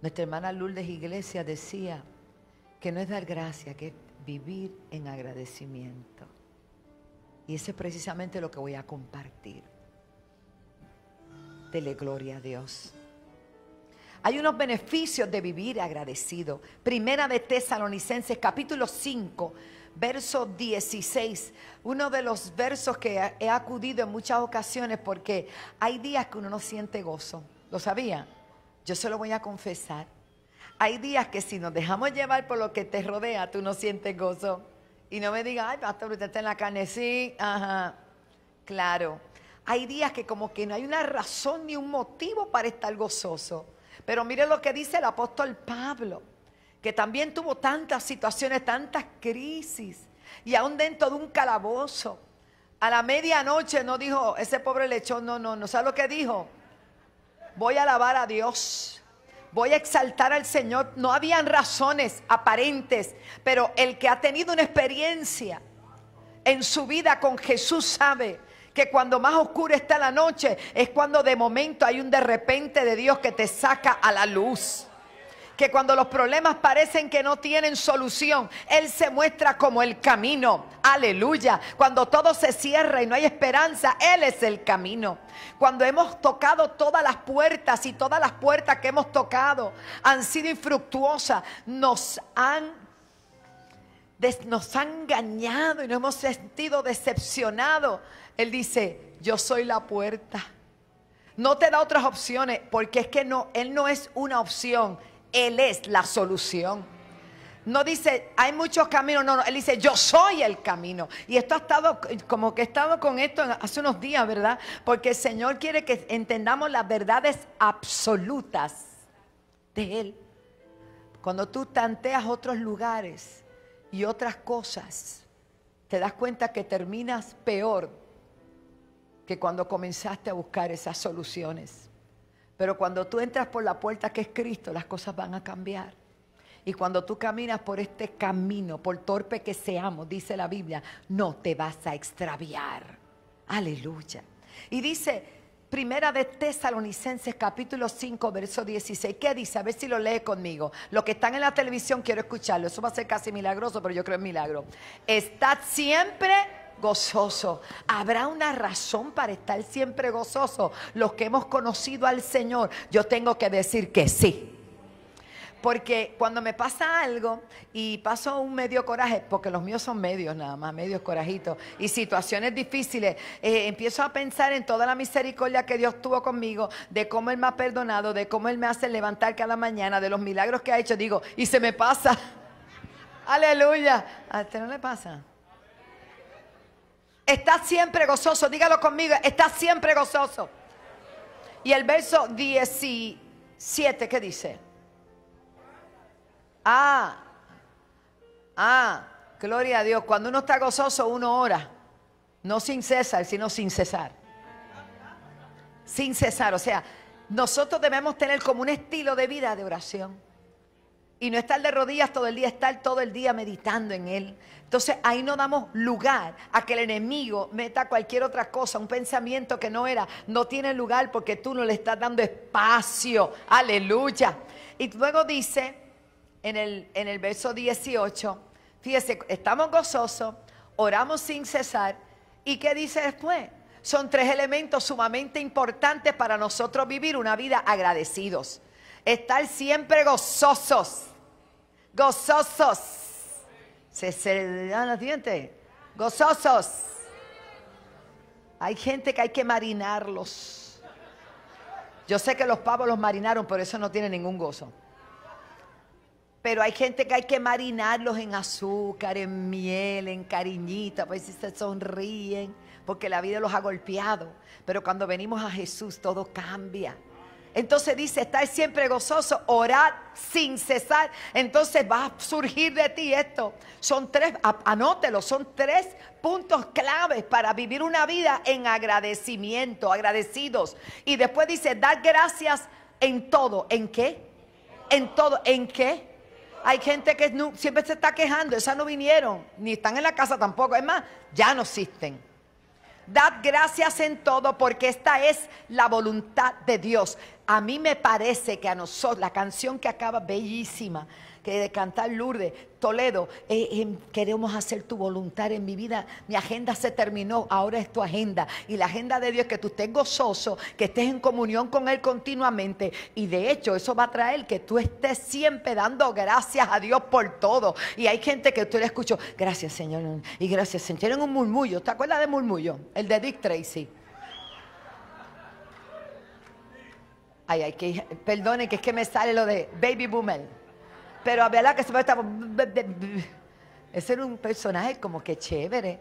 Nuestra hermana Lourdes Iglesias decía que no es dar gracias, que es vivir en agradecimiento. Y eso es precisamente lo que voy a compartir. Dele gloria a Dios. Hay unos beneficios de vivir agradecido. Primera de Tesalonicenses, capítulo 5, verso 16. Uno de los versos que he acudido en muchas ocasiones porque hay días que uno no siente gozo. ¿Lo sabía? Yo se lo voy a confesar. Hay días que si nos dejamos llevar por lo que te rodea, tú no sientes gozo. Y no me digas, ay, pastor, usted está en la carne. Sí, ajá, claro. Hay días que como que no hay una razón ni un motivo para estar gozoso. Pero mire lo que dice el apóstol Pablo, que también tuvo tantas situaciones, tantas crisis, y aún dentro de un calabozo, a la medianoche no dijo, ese pobre lechón, no, ¿sabe lo que dijo? Voy a alabar a Dios, voy a exaltar al Señor. No habían razones aparentes, pero el que ha tenido una experiencia en su vida con Jesús sabe que cuando más oscura está la noche es cuando de momento hay un de repente de Dios que te saca a la luz. Que cuando los problemas parecen que no tienen solución, Él se muestra como el camino. Aleluya. Cuando todo se cierra y no hay esperanza, Él es el camino. Cuando hemos tocado todas las puertas y todas las puertas que hemos tocado han sido infructuosas, nos han engañado y nos hemos sentido decepcionados. Él dice, yo soy la puerta. No te da otras opciones, porque es que no, Él no es una opción, Él es la solución. No dice, hay muchos caminos, no, Él dice, yo soy el camino. Y esto ha estado, como que he estado con esto hace unos días, ¿verdad? Porque el Señor quiere que entendamos las verdades absolutas de Él. Cuando tú tanteas otros lugares y otras cosas, te das cuenta que terminas peor que cuando comenzaste a buscar esas soluciones. Pero cuando tú entras por la puerta que es Cristo, las cosas van a cambiar. Y cuando tú caminas por este camino, por torpe que seamos, dice la Biblia, no te vas a extraviar. Aleluya. Y dice, primera de Tesalonicenses, capítulo 5, verso 16. ¿Qué dice? A ver si lo lee conmigo. Los que están en la televisión, quiero escucharlo. Eso va a ser casi milagroso, pero yo creo en milagro. Estad siempre gozoso. Habrá una razón para estar siempre gozoso. Los que hemos conocido al Señor, yo tengo que decir que sí. Porque cuando me pasa algo y paso un medio coraje, porque los míos son medios nada más, medios corajitos, y situaciones difíciles, empiezo a pensar en toda la misericordia que Dios tuvo conmigo, de cómo Él me ha perdonado, de cómo Él me hace levantar cada mañana, de los milagros que ha hecho, digo, y se me pasa. Aleluya. ¿A usted no le pasa? Está siempre gozoso, dígalo conmigo, está siempre gozoso. Y el verso 17, ¿qué dice? Gloria a Dios, cuando uno está gozoso uno ora, no sin cesar, sino sin cesar. Sin cesar, o sea, nosotros debemos tener como un estilo de vida de oración. Y no estar de rodillas todo el día, estar todo el día meditando en Él. Entonces ahí no damos lugar a que el enemigo meta cualquier otra cosa, un pensamiento que no era, no tiene lugar porque tú no le estás dando espacio. Aleluya. Y luego dice en el verso 18, fíjese, estamos gozosos, oramos sin cesar. ¿Y qué dice después? Son tres elementos sumamente importantes para nosotros vivir una vida agradecidos. Estar siempre gozosos, gozosos. ¿Se le dan los dientes? Gozosos. Hay gente que hay que marinarlos. Yo sé que los pavos los marinaron, pero eso no tiene ningún gozo. Pero hay gente que hay que marinarlos en azúcar, en miel, en cariñita, pues si se sonríen, porque la vida los ha golpeado. Pero cuando venimos a Jesús todo cambia. Entonces dice, estar siempre gozoso, orad sin cesar. Entonces va a surgir de ti esto. Son tres, anótelo, son tres puntos claves para vivir una vida en agradecimiento, agradecidos. Y después dice, dar gracias en todo. ¿En qué? En todo. ¿En qué? Hay gente que siempre se está quejando, esas no vinieron, ni están en la casa tampoco, es más, ya no existen. Dad gracias en todo porque esta es la voluntad de Dios. A mí me parece que a nosotros, la canción que acaba bellísima, que de cantar Lourdes Toledo, queremos hacer tu voluntad en mi vida, mi agenda se terminó, ahora es tu agenda. Y la agenda de Dios es que tú estés gozoso, que estés en comunión con Él continuamente. Y de hecho eso va a traer que tú estés siempre dando gracias a Dios por todo. Y hay gente que tú le escuchas, gracias Señor, y gracias Señor. Tienen un murmullo, ¿te acuerdas de murmullo? El de Dick Tracy. Ay, ay, que perdone, que es que me sale lo de Baby Boomer. Pero a verdad que se me estaba... Ese era un personaje como que chévere,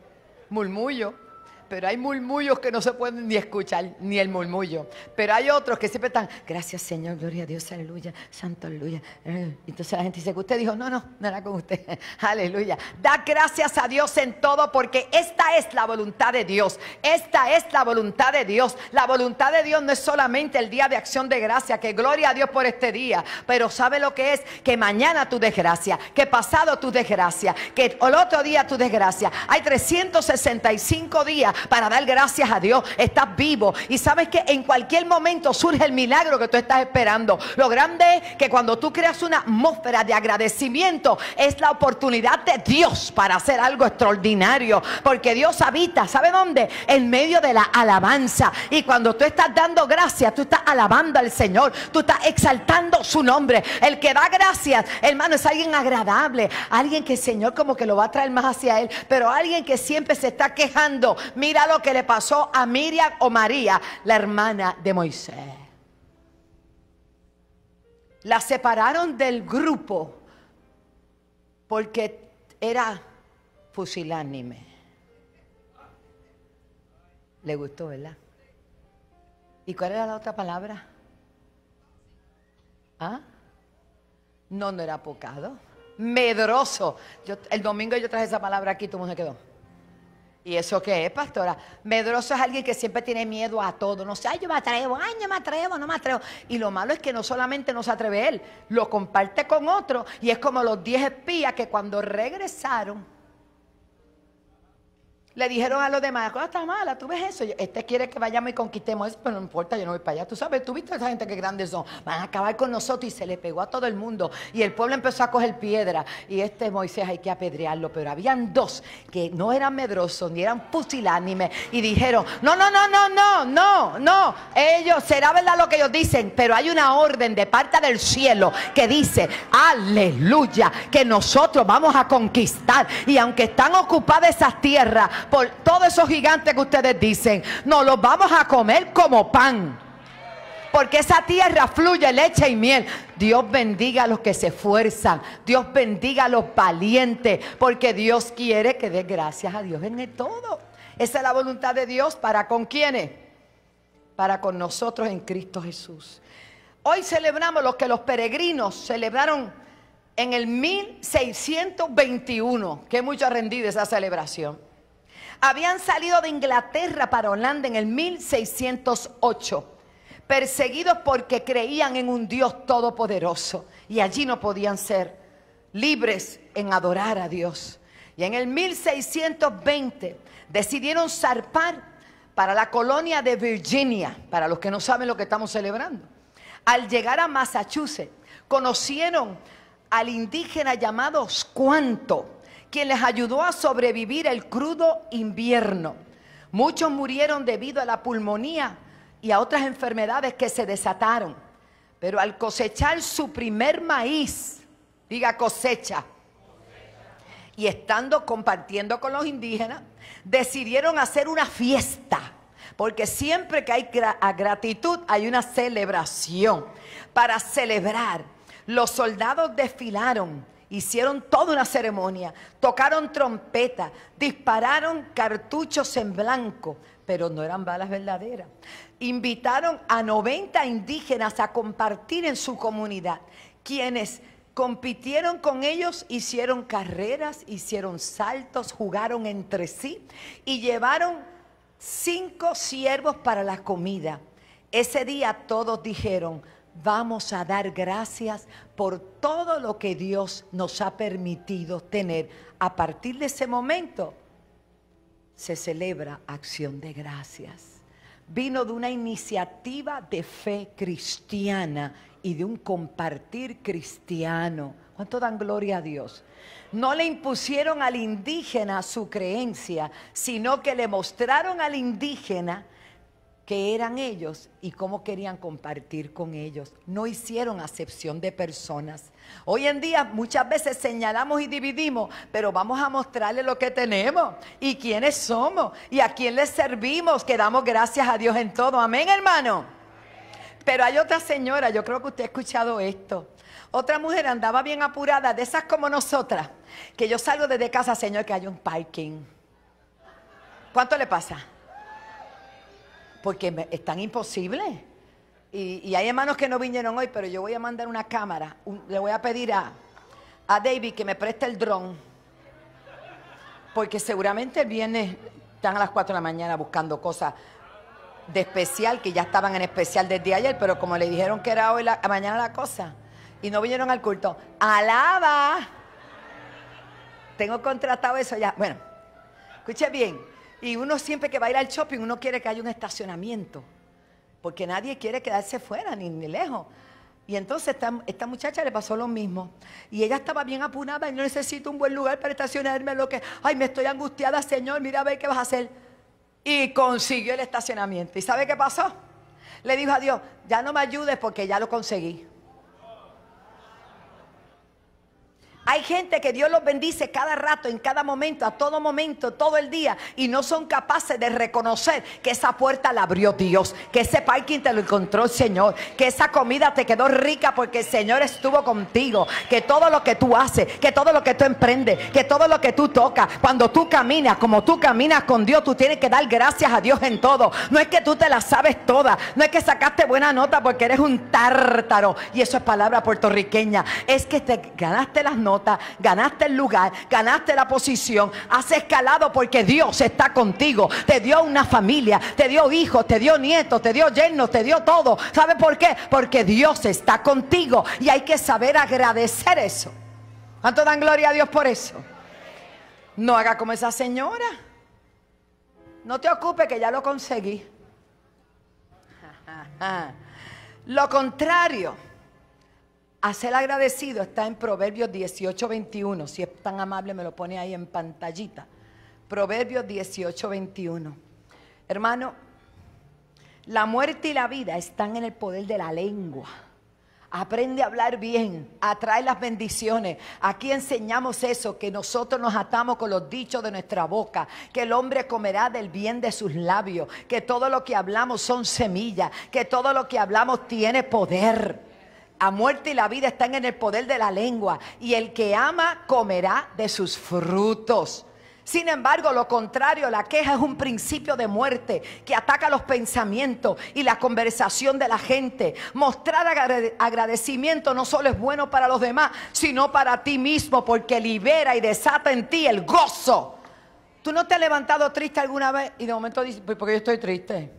murmullo. Pero hay murmullos que no se pueden ni escuchar, ni el murmullo. Pero hay otros que siempre están, gracias Señor, gloria a Dios, aleluya, santo, aleluya. Entonces la gente dice que usted dijo, no, no, no era con usted, aleluya. Da gracias a Dios en todo porque esta es la voluntad de Dios, esta es la voluntad de Dios. La voluntad de Dios no es solamente el día de acción de gracia, que gloria a Dios por este día, pero sabe lo que es, que mañana tu desgracia, que pasado tu desgracia, que el otro día tu desgracia. Hay 365 días para dar gracias a Dios. Estás vivo y sabes que en cualquier momento surge el milagro que tú estás esperando. Lo grande es que cuando tú creas una atmósfera de agradecimiento, es la oportunidad de Dios para hacer algo extraordinario, porque Dios habita, ¿sabe dónde? En medio de la alabanza. Y cuando tú estás dando gracias, tú estás alabando al Señor, tú estás exaltando su nombre. El que da gracias, hermano, es alguien agradable, alguien que el Señor como que lo va a traer más hacia Él. Pero alguien que siempre se está quejando, mira lo que le pasó a Miriam o María, la hermana de Moisés. La separaron del grupo porque era pusilánime. Le gustó, ¿verdad? ¿Y cuál era la otra palabra? ¿Ah? No, no era apocado. Medroso. El domingo yo traje esa palabra aquí, todo el mundo se quedó. ¿Y eso qué es, pastora? Medroso es alguien que siempre tiene miedo a todo. No sé, ay, yo me atrevo, no me atrevo. Y lo malo es que no solamente no se atreve él, lo comparte con otro. Y es como los 10 espías que cuando regresaron, le dijeron a los demás, cosa está mala, tú ves eso. Este quiere que vayamos y conquistemos eso, pero no importa, yo no voy para allá. Tú sabes, tú viste a esa gente que grandes son, van a acabar con nosotros. Y se le pegó a todo el mundo. Y el pueblo empezó a coger piedra. Y este Moisés hay que apedrearlo. Pero habían dos que no eran medrosos, ni eran pusilánimes. Y dijeron, no, no, no, no, no, no, no. Ellos, será verdad lo que ellos dicen, pero hay una orden de parte del cielo que dice, aleluya, que nosotros vamos a conquistar. Y aunque están ocupadas esas tierras por todos esos gigantes que ustedes dicen, no los vamos a comer como pan, porque esa tierra fluye leche y miel. Dios bendiga a los que se esfuerzan, Dios bendiga a los valientes, porque Dios quiere que dé gracias a Dios en el todo. Esa es la voluntad de Dios. ¿Para con quiénes? Para con nosotros en Cristo Jesús. Hoy celebramos lo que los peregrinos celebraron en el 1621. Qué mucho ha rendido esa celebración. Habían salido de Inglaterra para Holanda en el 1608, perseguidos porque creían en un Dios todopoderoso, y allí no podían ser libres en adorar a Dios. Y en el 1620 decidieron zarpar para la colonia de Virginia, para los que no saben lo que estamos celebrando. Al llegar a Massachusetts, conocieron al indígena llamado Squanto, quien les ayudó a sobrevivir el crudo invierno. Muchos murieron debido a la pulmonía y a otras enfermedades que se desataron. Pero al cosechar su primer maíz, diga cosecha, y estando compartiendo con los indígenas, decidieron hacer una fiesta, porque siempre que hay gratitud hay una celebración. Para celebrar, los soldados desfilaron, hicieron toda una ceremonia, tocaron trompeta, dispararon cartuchos en blanco, pero no eran balas verdaderas. Invitaron a 90 indígenas a compartir en su comunidad. Quienes compitieron con ellos hicieron carreras, hicieron saltos, jugaron entre sí y llevaron 5 ciervos para la comida. Ese día todos dijeron, vamos a dar gracias por todo lo que Dios nos ha permitido tener. A partir de ese momento se celebra Acción de Gracias. Vino de una iniciativa de fe cristiana y de un compartir cristiano. ¿Cuánto dan gloria a Dios? No le impusieron al indígena su creencia, sino que le mostraron al indígena que eran ellos y cómo querían compartir con ellos. No hicieron acepción de personas. Hoy en día muchas veces señalamos y dividimos, pero vamos a mostrarle lo que tenemos y quiénes somos y a quién les servimos, que damos gracias a Dios en todo. Amén, hermano. Pero hay otra señora, yo creo que usted ha escuchado esto. Otra mujer andaba bien apurada, de esas como nosotras, que yo salgo desde casa, señor, que hay un parking. ¿Cuánto le pasa? Porque es tan imposible. Y hay hermanos que no vinieron hoy, pero yo voy a mandar una cámara. Le voy a pedir a David que me preste el dron. Porque seguramente el viernes están a las 4 de la mañana buscando cosas de especial, que ya estaban en especial desde ayer, pero como le dijeron que era hoy mañana la cosa, y no vinieron al culto. ¡Alaba! Tengo contratado eso ya. Bueno, escuche bien. Y uno siempre que va a ir al shopping, uno quiere que haya un estacionamiento, porque nadie quiere quedarse fuera, ni lejos. Y entonces esta muchacha le pasó lo mismo. Y ella estaba bien apurada, y no necesito un buen lugar para estacionarme, lo que, ay, me estoy angustiada, señor, mira a ver qué vas a hacer. Y consiguió el estacionamiento. ¿Y sabe qué pasó? Le dijo a Dios, ya no me ayudes porque ya lo conseguí. Hay gente que Dios los bendice cada rato, en cada momento, a todo momento, todo el día, y no son capaces de reconocer que esa puerta la abrió Dios, que ese parking te lo encontró el Señor, que esa comida te quedó rica porque el Señor estuvo contigo, que todo lo que tú haces, que todo lo que tú emprendes, que todo lo que tú tocas, cuando tú caminas, como tú caminas con Dios, tú tienes que dar gracias a Dios en todo. No es que tú te la sabes toda, no es que sacaste buena nota porque eres un tártaro, y eso es palabra puertorriqueña, es que te ganaste las notas, ganaste el lugar, ganaste la posición, has escalado porque Dios está contigo, te dio una familia, te dio hijos, te dio nietos, te dio yernos, te dio todo. ¿Sabe por qué? Porque Dios está contigo y hay que saber agradecer eso. ¿Cuánto dan gloria a Dios por eso? No haga como esa señora. No te ocupes que ya lo conseguí. Lo contrario a ser agradecido está en Proverbios 18:21. Si es tan amable me lo pone ahí en pantallita. Proverbios 18:21. Hermano, la muerte y la vida están en el poder de la lengua. Aprende a hablar bien, atrae las bendiciones. Aquí enseñamos eso, que nosotros nos atamos con los dichos de nuestra boca, que el hombre comerá del bien de sus labios, que todo lo que hablamos son semillas, que todo lo que hablamos tiene poder. La muerte y la vida están en el poder de la lengua, y el que ama comerá de sus frutos. Sin embargo, lo contrario, la queja es un principio de muerte que ataca los pensamientos y la conversación de la gente. Mostrar agradecimiento no solo es bueno para los demás, sino para ti mismo, porque libera y desata en ti el gozo. ¿Tú no te has levantado triste alguna vez y de momento dices, pues porque yo estoy triste?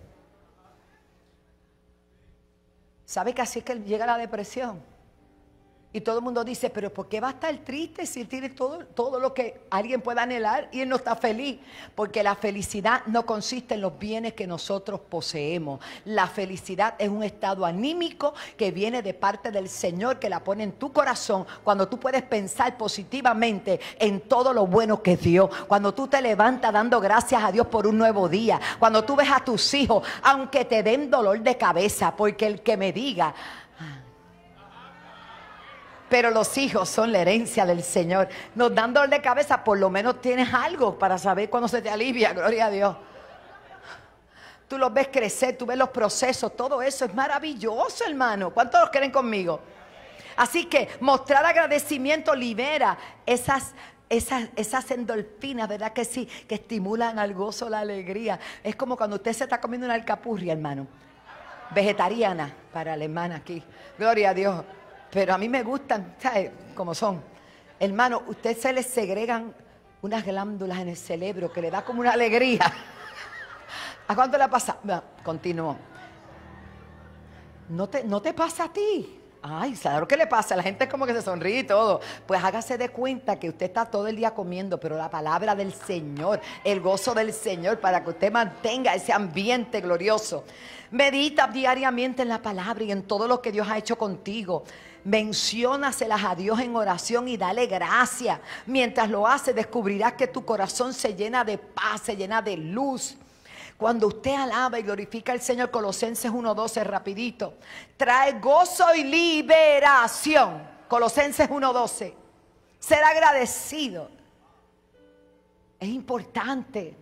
¿Sabe que así es que llega la depresión? Y todo el mundo dice, pero ¿por qué va a estar triste si él tiene todo lo que alguien pueda anhelar y él no está feliz? Porque la felicidad no consiste en los bienes que nosotros poseemos. La felicidad es un estado anímico que viene de parte del Señor, que la pone en tu corazón cuando tú puedes pensar positivamente en todo lo bueno que es Dios. Cuando tú te levantas dando gracias a Dios por un nuevo día. Cuando tú ves a tus hijos, aunque te den dolor de cabeza, porque el que me diga... Pero los hijos son la herencia del Señor. Nos dan dolor de cabeza, por lo menos tienes algo para saber cuándo se te alivia, gloria a Dios. Tú los ves crecer, tú ves los procesos, todo eso es maravilloso, hermano. ¿Cuántos los creen conmigo? Así que mostrar agradecimiento libera esas endorfinas, ¿verdad que sí? Que estimulan al gozo, la alegría. Es como cuando usted se está comiendo una alcapurria, hermano. Vegetariana, para la hermana aquí. Gloria a Dios. Pero a mí me gustan, ¿sabes? Como son. Hermano, usted se le segregan unas glándulas en el cerebro que le da como una alegría. ¿A cuánto le ha pasado? Bueno, continúo. ¿No te pasa a ti? Ay, claro que le pasa, la gente es como que se sonríe y todo. Pues hágase de cuenta que usted está todo el día comiendo, pero la palabra del Señor, el gozo del Señor, para que usted mantenga ese ambiente glorioso. Medita diariamente en la palabra y en todo lo que Dios ha hecho contigo. Menciónaselas a Dios en oración y dale gracias. Mientras lo haces, descubrirás que tu corazón se llena de paz, se llena de luz. Cuando usted alaba y glorifica al Señor, Colosenses 1:12, rapidito, trae gozo y liberación. Colosenses 1:12, ser agradecido. Es importante.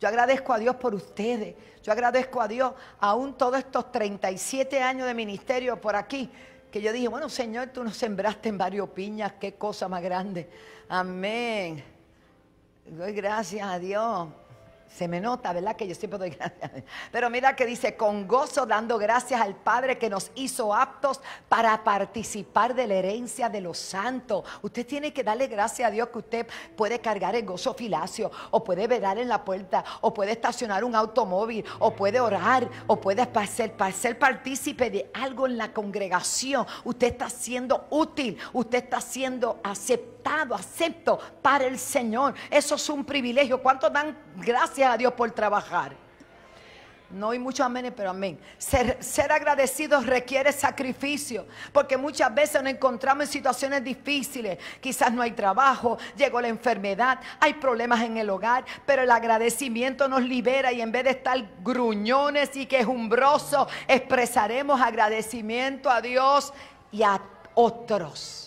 Yo agradezco a Dios por ustedes. Yo agradezco a Dios, aún todos estos 37 años de ministerio por aquí, que yo dije, bueno, Señor, tú nos sembraste en varios piñas, qué cosa más grande. Amén. Doy gracias a Dios. Se me nota, ¿verdad? Que yo siempre doy gracias. Pero mira que dice, con gozo dando gracias al Padre que nos hizo aptos para participar de la herencia de los santos. Usted tiene que darle gracias a Dios que usted puede cargar el gozo filacio, o puede velar en la puerta, o puede estacionar un automóvil, o puede orar, o puede ser partícipe de algo en la congregación. Usted está siendo útil, usted está siendo aceptado, acepto para el Señor. Eso es un privilegio. ¿Cuántos dan gracias a Dios por trabajar? No hay muchos aménes, pero amén. Ser agradecidos requiere sacrificio, porque muchas veces nos encontramos en situaciones difíciles. Quizás no hay trabajo, llegó la enfermedad, hay problemas en el hogar, pero el agradecimiento nos libera, y en vez de estar gruñones y quejumbrosos, expresaremos agradecimiento a Dios y a otros.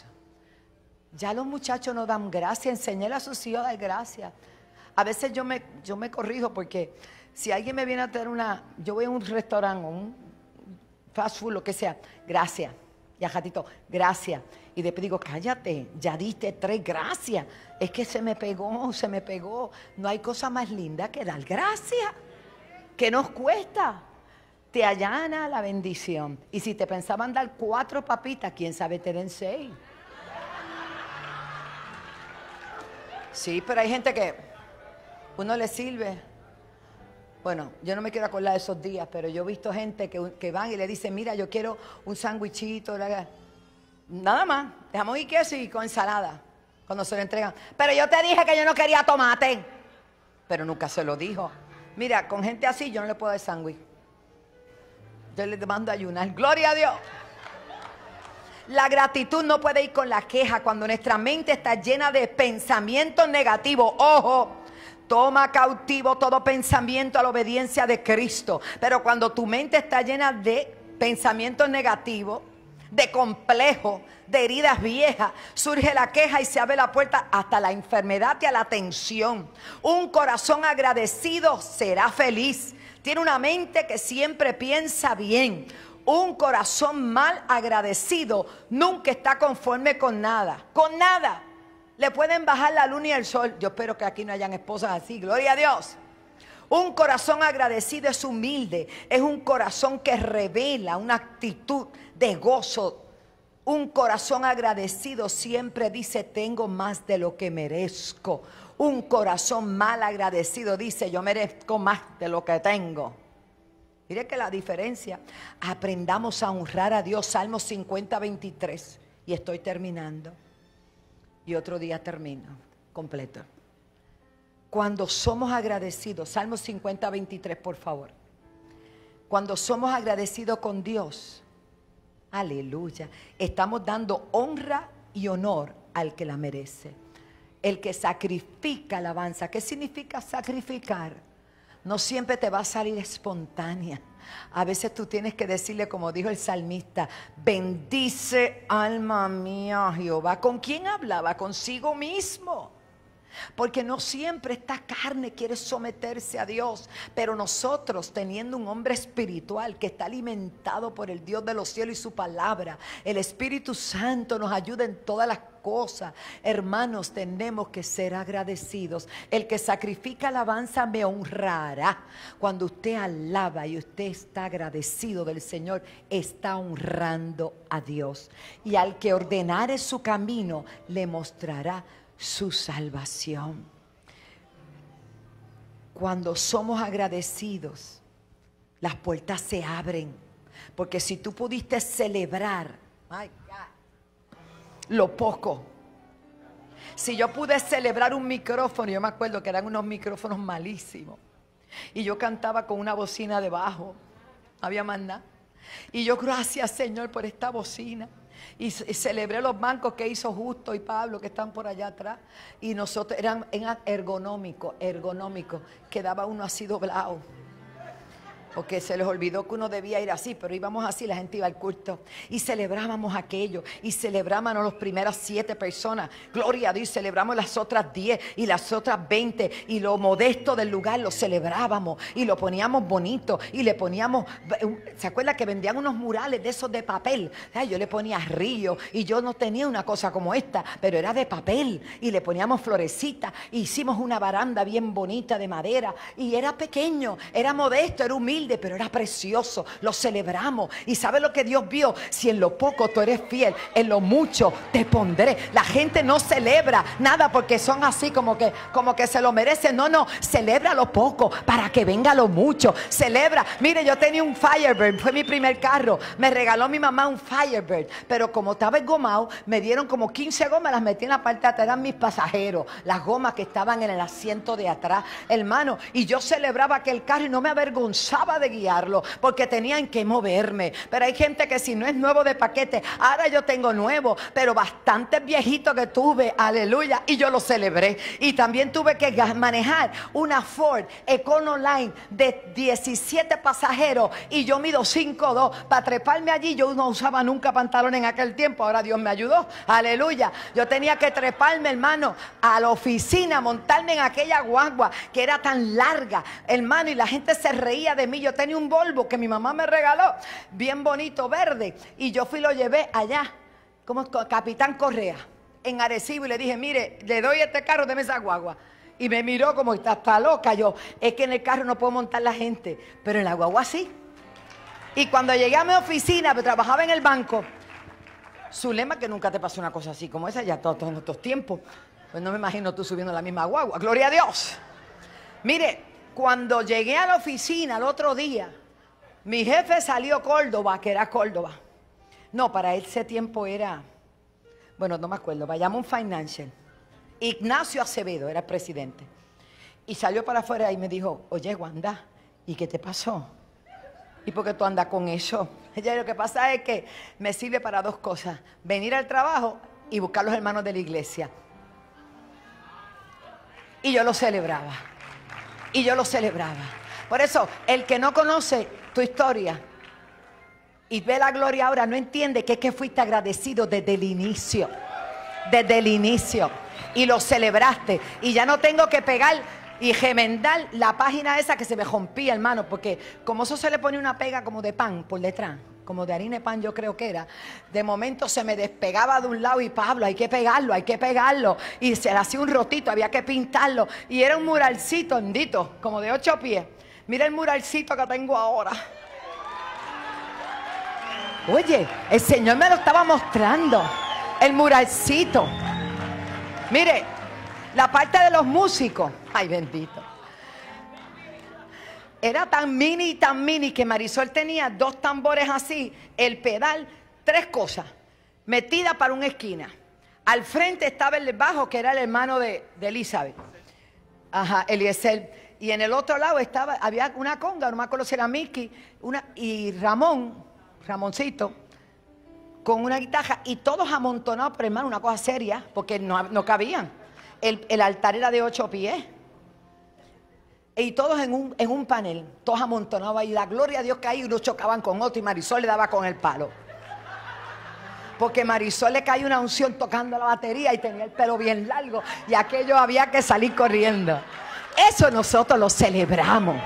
Ya los muchachos no dan gracia, enseñéle a sus hijos a dar gracias. A veces yo me corrijo, porque si alguien me viene a traer yo voy a un restaurante, un fast food, lo que sea, gracias, ya ratito, gracias, y después digo, cállate, ya diste 3 gracias, es que se me pegó, no hay cosa más linda que dar gracias, que nos cuesta, te allana la bendición, y si te pensaban dar 4 papitas, quién sabe te den 6, sí, pero hay gente que... uno le sirve. Bueno, yo no me quiero acordar de esos días, pero yo he visto gente que van y le dicen, mira, yo quiero un sándwichito, nada más, de jamón y queso y con ensalada, cuando se lo entregan. Pero yo te dije que yo no quería tomate. Pero nunca se lo dijo. Mira, con gente así yo no le puedo dar sándwich. Yo les mando a ayunar. ¡Gloria a Dios! La gratitud no puede ir con la queja cuando nuestra mente está llena de pensamientos negativos. ¡Ojo! Toma cautivo todo pensamiento a la obediencia de Cristo. Pero cuando tu mente está llena de pensamientos negativos, de complejos, de heridas viejas, surge la queja y se abre la puerta hasta la enfermedad y a la tensión. Un corazón agradecido será feliz. Tiene una mente que siempre piensa bien. Un corazón mal agradecido nunca está conforme con nada. Con nada. Le pueden bajar la luna y el sol. Yo espero que aquí no hayan esposas así. ¡Gloria a Dios! Un corazón agradecido es humilde. Es un corazón que revela una actitud de gozo. Un corazón agradecido siempre dice, tengo más de lo que merezco. Un corazón mal agradecido dice, yo merezco más de lo que tengo. Mire que la diferencia. Aprendamos a honrar a Dios. Salmo 50:23. Y estoy terminando. Y otro día termino, completo. Cuando somos agradecidos, Salmo 50:23, por favor. Cuando somos agradecidos con Dios, aleluya, estamos dando honra y honor al que la merece. El que sacrifica alabanza. ¿Qué significa sacrificar? No siempre te va a salir espontánea. A veces tú tienes que decirle, como dijo el salmista, bendice alma mía Jehová. ¿Con quién hablaba? Consigo mismo. Porque no siempre esta carne quiere someterse a Dios. Pero nosotros, teniendo un hombre espiritual que está alimentado por el Dios de los cielos y su palabra, el Espíritu Santo nos ayuda en todas las cosas. Hermanos, tenemos que ser agradecidos. El que sacrifica alabanza me honrará. Cuando usted alaba y usted está agradecido del Señor, está honrando a Dios. Y al que ordenare su camino, le mostrará su salvación. Cuando somos agradecidos, las puertas se abren. Porque si tú pudiste celebrar, my God, lo poco. Si yo pude celebrar un micrófono, yo me acuerdo que eran unos micrófonos malísimos. Y yo cantaba con una bocina debajo. No había más nada. Y yo, gracias Señor por esta bocina. Y celebré los bancos que hizo Justo y Pablo, que están por allá atrás. Y nosotros eran ergonómicos. Quedaba uno así doblado, porque se les olvidó que uno debía ir así, pero íbamos así, la gente iba al culto. Y celebrábamos aquello, y celebrábamos las primeras 7 personas. Gloria a Dios, celebramos las otras 10 y las otras 20. Y lo modesto del lugar lo celebrábamos, y lo poníamos bonito, y le poníamos, ¿se acuerda que vendían unos murales de esos de papel? Ay, yo le ponía río, y yo no tenía una cosa como esta, pero era de papel, y le poníamos florecitas, e hicimos una baranda bien bonita de madera, y era pequeño, era modesto, era humilde, pero era precioso, lo celebramos. Y ¿sabes lo que Dios vio? Si en lo poco tú eres fiel, en lo mucho te pondré. La gente no celebra nada porque son así como que se lo merecen. No, no, celebra lo poco para que venga lo mucho. Celebra. Mire, yo tenía un Firebird, fue mi primer carro. Me regaló mi mamá un Firebird, pero como estaba engomado, me dieron como 15 gomas, las metí en la parte de atrás, eran mis pasajeros, las gomas que estaban en el asiento de atrás, hermano. Y yo celebraba aquel carro y no me avergonzaba de guiarlo, porque tenían que moverme. Pero hay gente que si no es nuevo de paquete, ahora yo tengo nuevo, pero bastante viejito que tuve, aleluya, y yo lo celebré. Y también tuve que manejar una Ford Econoline de 17 pasajeros, y yo mido 5'2". Para treparme allí yo no usaba nunca pantalón en aquel tiempo, ahora Dios me ayudó, aleluya. Yo tenía que treparme, hermano, a la oficina, montarme en aquella guagua que era tan larga, hermano, y la gente se reía de mí. Yo tenía un Volvo que mi mamá me regaló, bien bonito, verde, y yo fui y lo llevé allá, como Capitán Correa, en Arecibo, y le dije, mire, le doy este carro, deme esa guagua. Y me miró como, está loca. Yo, es que en el carro no puedo montar la gente, pero en la guagua sí. Y cuando llegué a mi oficina, pero trabajaba en el banco, Zulema, que nunca te pasó una cosa así como esa, ya todos estos tiempos, pues no me imagino tú subiendo la misma guagua, gloria a Dios. Mire, cuando llegué a la oficina el otro día, mi jefe salió Córdoba, que era Córdoba. No, para ese tiempo era, bueno, no me acuerdo, Bayamon Financial. Ignacio Acevedo era el presidente. Y salió para afuera y me dijo, oye, Wanda, ¿y qué te pasó? ¿Y por qué tú andas con eso? Ella, lo que pasa es que me sirve para dos cosas, venir al trabajo y buscar a los hermanos de la iglesia. Y yo lo celebraba. Y yo lo celebraba. Por eso, el que no conoce tu historia y ve la gloria ahora, no entiende que es que fuiste agradecido desde el inicio. Desde el inicio. Y lo celebraste. Y ya no tengo que pegar y remendar la página esa que se me rompía, hermano. Porque como eso se le pone una pega como de pan por detrás, como de harina de pan, yo creo que era, de momento se me despegaba de un lado y Pablo, hay que pegarlo, y se le hacía un rotito, había que pintarlo, y era un muralcito bendito, como de 8 pies, mira el muralcito que tengo ahora. Oye, el Señor me lo estaba mostrando, el muralcito. Mire, la parte de los músicos, ay bendito, era tan mini que Marisol tenía 2 tambores así, el pedal, 3 cosas, metida para una esquina. Al frente estaba el bajo, que era el hermano de Elizabeth. Ajá, Eliezer. Y en el otro lado estaba, había una conga, no me acuerdo si era Mickey, y Ramoncito, con una guitarra, y todos amontonados, pero hermano, una cosa seria, porque no cabían. El altar era de 8 pies. Y todos en un panel, todos amontonados ahí, la gloria a Dios que ahí unos chocaban con otro y Marisol le daba con el palo. Porque Marisol le caía una unción tocando la batería y tenía el pelo bien largo y aquello había que salir corriendo. Eso nosotros lo celebramos.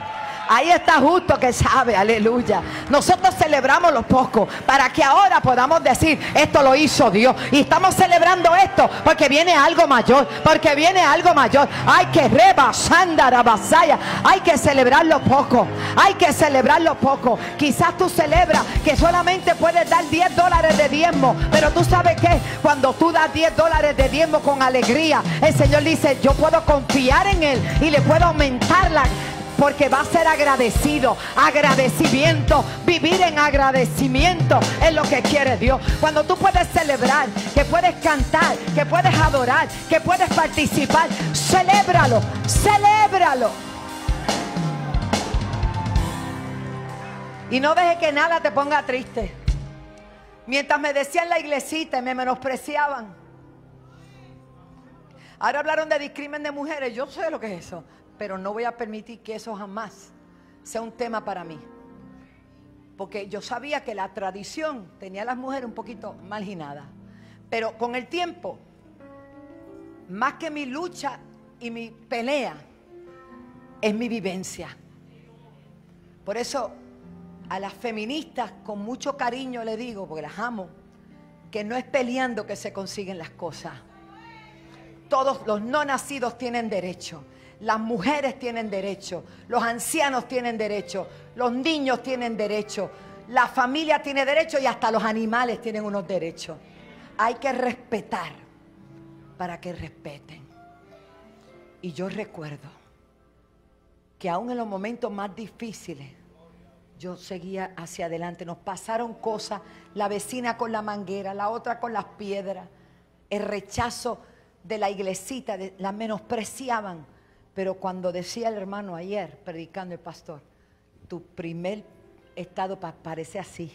Ahí está Justo que sabe, aleluya. Nosotros celebramos lo poco para que ahora podamos decir, esto lo hizo Dios. Y estamos celebrando esto porque viene algo mayor, porque viene algo mayor. Hay que rebasanda, rabasaya. Hay que celebrar lo poco, hay que celebrar lo poco. Quizás tú celebras que solamente puedes dar $10 de diezmo, pero tú sabes que cuando tú das $10 de diezmo con alegría, el Señor dice, yo puedo confiar en Él y le puedo aumentar la porque va a ser agradecido. Agradecimiento, vivir en agradecimiento es lo que quiere Dios. Cuando tú puedes celebrar, que puedes cantar, que puedes adorar, que puedes participar, celébralo, celébralo. Y no deje que nada te ponga triste. Mientras me decían la iglesita y me menospreciaban. Ahora hablaron de discriminación de mujeres. Yo sé lo que es eso. Pero no voy a permitir que eso jamás sea un tema para mí. Porque yo sabía que la tradición tenía a las mujeres un poquito marginadas. Pero con el tiempo, más que mi lucha y mi pelea, es mi vivencia. Por eso, a las feministas con mucho cariño le digo, porque las amo, que no es peleando que se consiguen las cosas. Todos los no nacidos tienen derecho, las mujeres tienen derecho, los ancianos tienen derecho, los niños tienen derecho, la familia tiene derecho y hasta los animales tienen unos derechos. Hay que respetar para que respeten. Y yo recuerdo que aún en los momentos más difíciles, yo seguía hacia adelante, nos pasaron cosas, la vecina con la manguera, la otra con las piedras, el rechazo de la iglesita, la menospreciaban. Pero cuando decía el hermano ayer, predicando el pastor, tu primer estado parece así.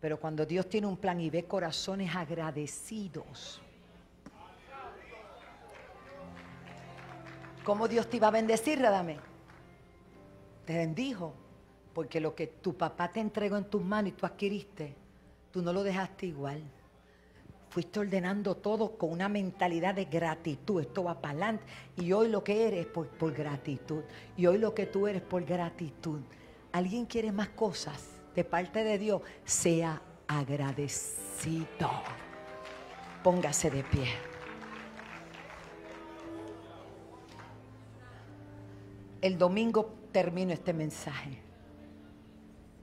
Pero cuando Dios tiene un plan y ve corazones agradecidos, ¿cómo Dios te iba a bendecir, Radamé? Te bendijo. Porque lo que tu papá te entregó en tus manos y tú adquiriste, tú no lo dejaste igual. Fuiste ordenando todo con una mentalidad de gratitud. Esto va para adelante. Y hoy lo que eres por gratitud. Y hoy lo que tú eres por gratitud. ¿Alguien quiere más cosas de parte de Dios? Sea agradecido. Póngase de pie. El domingo termino este mensaje.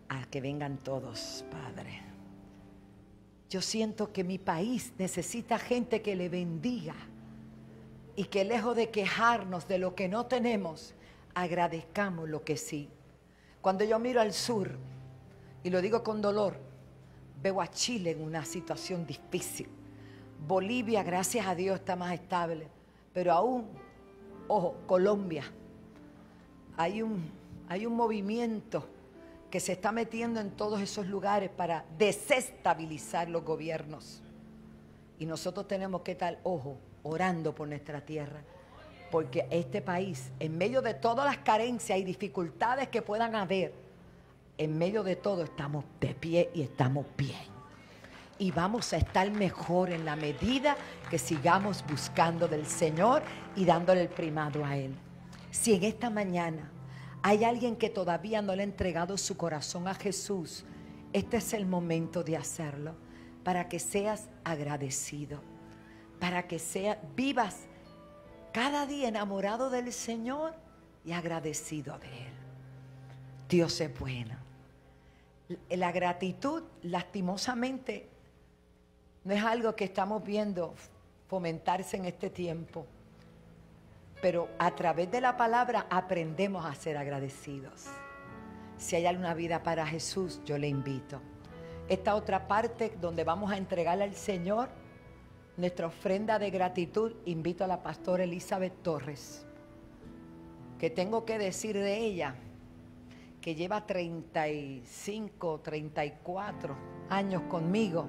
A que vengan todos, Padre. Yo siento que mi país necesita gente que le bendiga y que lejos de quejarnos de lo que no tenemos, agradezcamos lo que sí. Cuando yo miro al sur, y lo digo con dolor, veo a Chile en una situación difícil. Bolivia, gracias a Dios, está más estable. Pero aún, ojo, Colombia, hay un movimiento que se está metiendo en todos esos lugares para desestabilizar los gobiernos. Y nosotros tenemos que estar, ojo, orando por nuestra tierra. Porque este país, en medio de todas las carencias y dificultades que puedan haber, en medio de todo estamos de pie y estamos bien. Y vamos a estar mejor en la medida que sigamos buscando del Señor y dándole el primado a Él. Si en esta mañana hay alguien que todavía no le ha entregado su corazón a Jesús, este es el momento de hacerlo, para que seas agradecido, para que vivas cada día enamorado del Señor y agradecido de Él. Dios es bueno. La gratitud, lastimosamente, no es algo que estamos viendo fomentarse en este tiempo. Pero a través de la palabra aprendemos a ser agradecidos. Si hay alguna vida para Jesús, yo le invito. Esta otra parte donde vamos a entregarle al Señor nuestra ofrenda de gratitud, invito a la pastora Elizabeth Torres, que tengo que decir de ella, que lleva 35, 34 años conmigo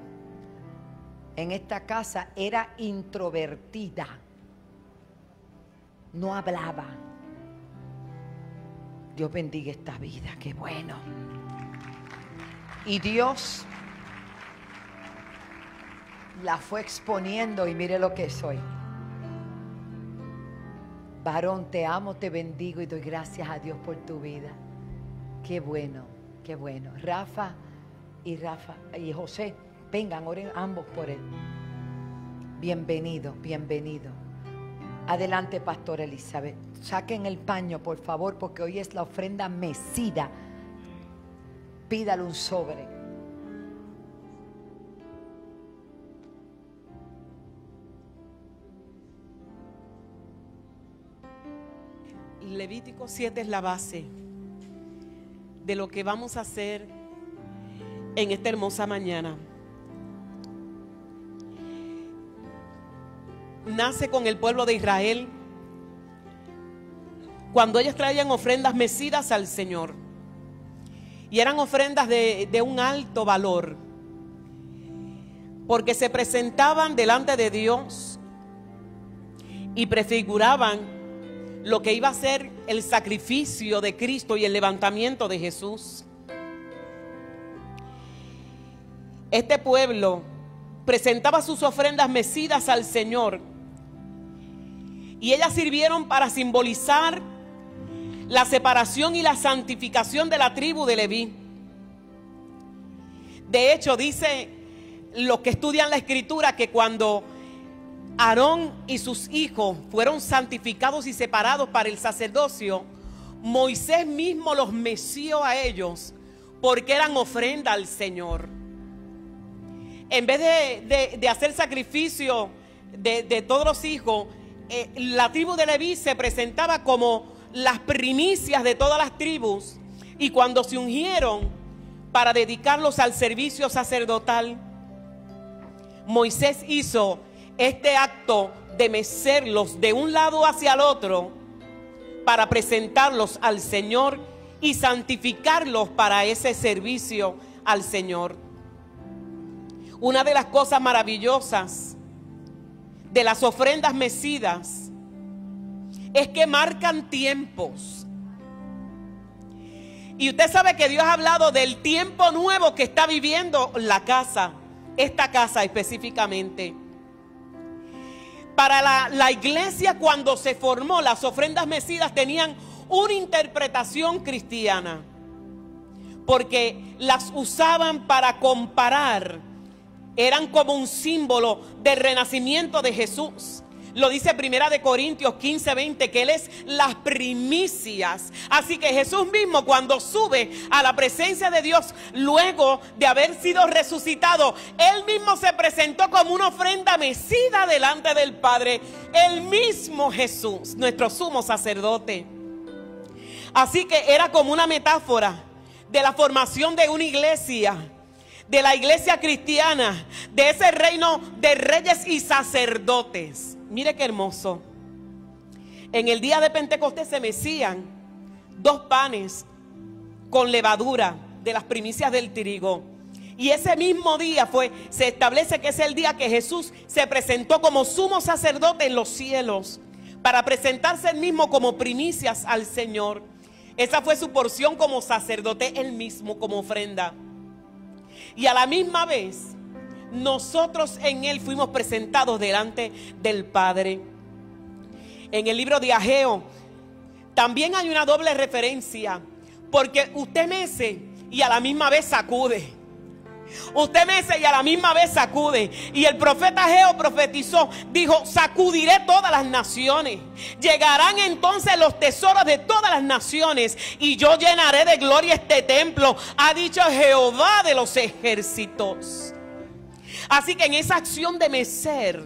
en esta casa, era introvertida. No hablaba. Dios bendiga esta vida, qué bueno. Y Dios la fue exponiendo y mire lo que soy. Varón, te amo, te bendigo y doy gracias a Dios por tu vida. Qué bueno, qué bueno. Rafa y José, vengan, oren ambos por él. Bienvenido, bienvenido. Adelante, Pastora Elizabeth. Saquen el paño, por favor, porque hoy es la ofrenda mecida. Pídale un sobre. Y Levítico 7 es la base de lo que vamos a hacer en esta hermosa mañana. Nace con el pueblo de Israel cuando ellos traían ofrendas mecidas al Señor, y eran ofrendas de un alto valor, porque se presentaban delante de Dios y prefiguraban lo que iba a ser el sacrificio de Cristo y el levantamiento de Jesús. Este pueblo presentaba sus ofrendas mecidas al Señor, y ellas sirvieron para simbolizar la separación y la santificación de la tribu de Leví. De hecho, dice los que estudian la Escritura que cuando Aarón y sus hijos fueron santificados y separados para el sacerdocio, Moisés mismo los meció a ellos porque eran ofrenda al Señor. En vez de hacer sacrificio de todos los hijos, la tribu de Leví se presentaba como las primicias de todas las tribus, y cuando se ungieron para dedicarlos al servicio sacerdotal, Moisés hizo este acto de mecerlos de un lado hacia el otro para presentarlos al Señor y santificarlos para ese servicio al Señor. Una de las cosas maravillosas de las ofrendas mecidas es que marcan tiempos. Y usted sabe que Dios ha hablado del tiempo nuevo que está viviendo la casa, esta casa específicamente. Para la iglesia, cuando se formó, las ofrendas mecidas tenían una interpretación cristiana, porque las usaban para comparar. Eran como un símbolo del renacimiento de Jesús. Lo dice Primera de Corintios 15:20, que Él es las primicias. Así que Jesús mismo, cuando sube a la presencia de Dios, luego de haber sido resucitado, Él mismo se presentó como una ofrenda mecida delante del Padre. El mismo Jesús, nuestro sumo sacerdote. Así que era como una metáfora de la formación de una iglesia, de la iglesia cristiana, de ese reino de reyes y sacerdotes. Mire qué hermoso. En el día de Pentecostés se mecían dos panes con levadura de las primicias del trigo. Y ese mismo día se establece que es el día que Jesús se presentó como sumo sacerdote en los cielos, para presentarse él mismo como primicias al Señor. Esa fue su porción como sacerdote, él mismo como ofrenda. Y a la misma vez, nosotros en Él fuimos presentados delante del Padre. En el libro de Ageo también hay una doble referencia, porque usted mece y a la misma vez sacude. Usted mece y a la misma vez sacude. Y el profeta Ageo profetizó, dijo: sacudiré todas las naciones, llegarán entonces los tesoros de todas las naciones, y yo llenaré de gloria este templo, ha dicho Jehová de los ejércitos. Así que en esa acción de mecer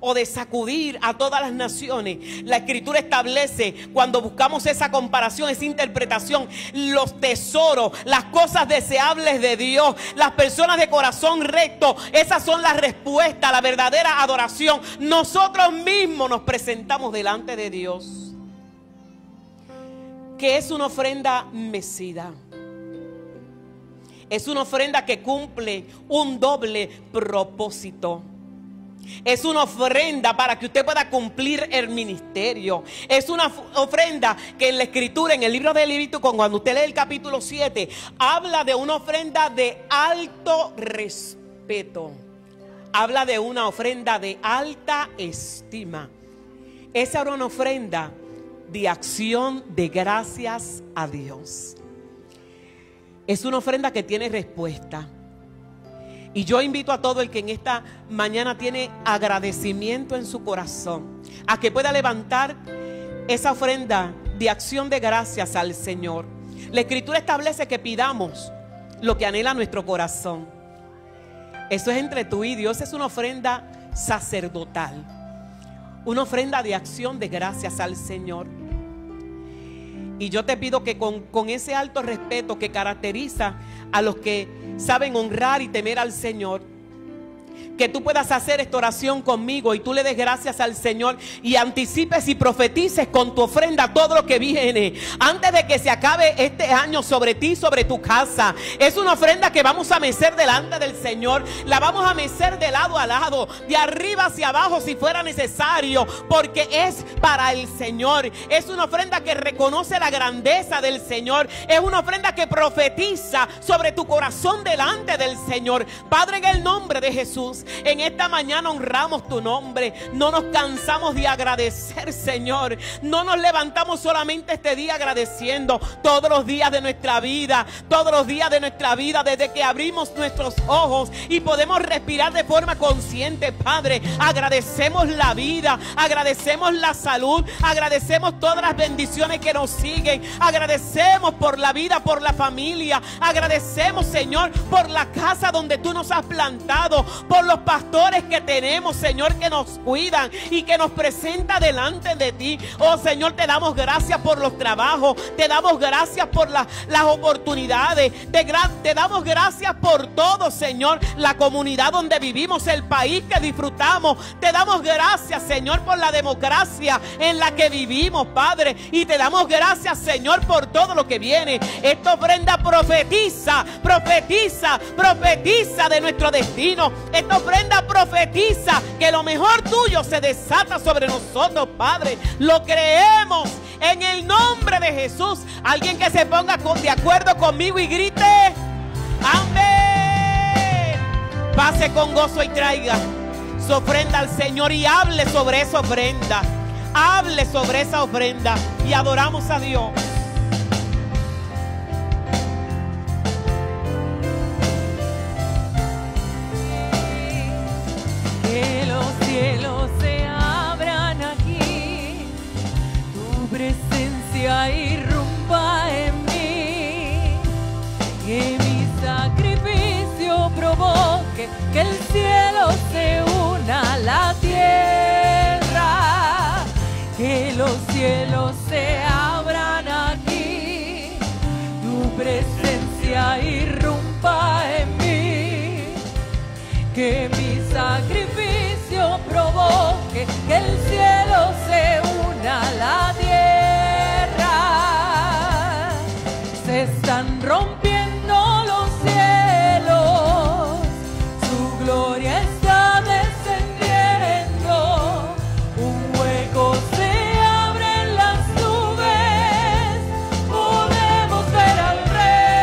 o de sacudir a todas las naciones, la Escritura establece, cuando buscamos esa comparación, esa interpretación, los tesoros, las cosas deseables de Dios, las personas de corazón recto, esas son las respuestas, la verdadera adoración. Nosotros mismos nos presentamos delante de Dios, que es una ofrenda mecida. Es una ofrenda que cumple un doble propósito. Es una ofrenda para que usted pueda cumplir el ministerio. Es una ofrenda que en la Escritura, en el libro de Levítico, cuando usted lee el capítulo 7, habla de una ofrenda de alto respeto. Habla de una ofrenda de alta estima. Esa era una ofrenda de acción de gracias a Dios. Es una ofrenda que tiene respuesta. Y yo invito a todo el que en esta mañana tiene agradecimiento en su corazón, a que pueda levantar esa ofrenda de acción de gracias al Señor. La Escritura establece que pidamos lo que anhela nuestro corazón. Eso es entre tú y Dios. Es una ofrenda sacerdotal, una ofrenda de acción de gracias al Señor. Y yo te pido que con ese alto respeto que caracteriza a los que saben honrar y temer al Señor, que tú puedas hacer esta oración conmigo y tú le des gracias al Señor y anticipes y profetices con tu ofrenda todo lo que viene antes de que se acabe este año sobre ti, sobre tu casa. Es una ofrenda que vamos a mecer delante del Señor, la vamos a mecer de lado a lado, de arriba hacia abajo si fuera necesario, porque es para el Señor. Es una ofrenda que reconoce la grandeza del Señor, es una ofrenda que profetiza sobre tu corazón delante del Señor. Padre, en el nombre de Jesús, en esta mañana honramos tu nombre. No nos cansamos de agradecer, Señor. No nos levantamos solamente este día agradeciendo. Todos los días de nuestra vida, todos los días de nuestra vida, desde que abrimos nuestros ojos y podemos respirar de forma consciente, Padre, agradecemos la vida, agradecemos la salud, agradecemos todas las bendiciones que nos siguen, agradecemos por la vida, por la familia, agradecemos, Señor, por la casa donde tú nos has plantado, por los pastores que tenemos, Señor, que nos cuidan y que nos presenta delante de ti. Oh Señor, te damos gracias por los trabajos, te damos gracias por las oportunidades, te damos gracias por todo, Señor, la comunidad donde vivimos, el país que disfrutamos, te damos gracias, Señor, por la democracia en la que vivimos, Padre, y te damos gracias, Señor, por todo lo que viene. Esta ofrenda profetiza, profetiza, profetiza de nuestro destino. Esta ofrenda profetiza que lo mejor tuyo se desata sobre nosotros, Padre. Lo creemos en el nombre de Jesús. Alguien que se ponga de acuerdo conmigo y grite, amén. Pase con gozo y traiga su ofrenda al Señor y hable sobre esa ofrenda. Hable sobre esa ofrenda y adoramos a Dios. Que los cielos se abran aquí, tu presencia irrumpa en mí, que mi sacrificio provoque que el cielo se una a la tierra, que los cielos se abran aquí, tu presencia irrumpa en mí, que mi sacrificio provoque que el cielo se una a la tierra. Se están rompiendo los cielos, su gloria está descendiendo, un hueco se abre en las nubes, podemos ver al Rey.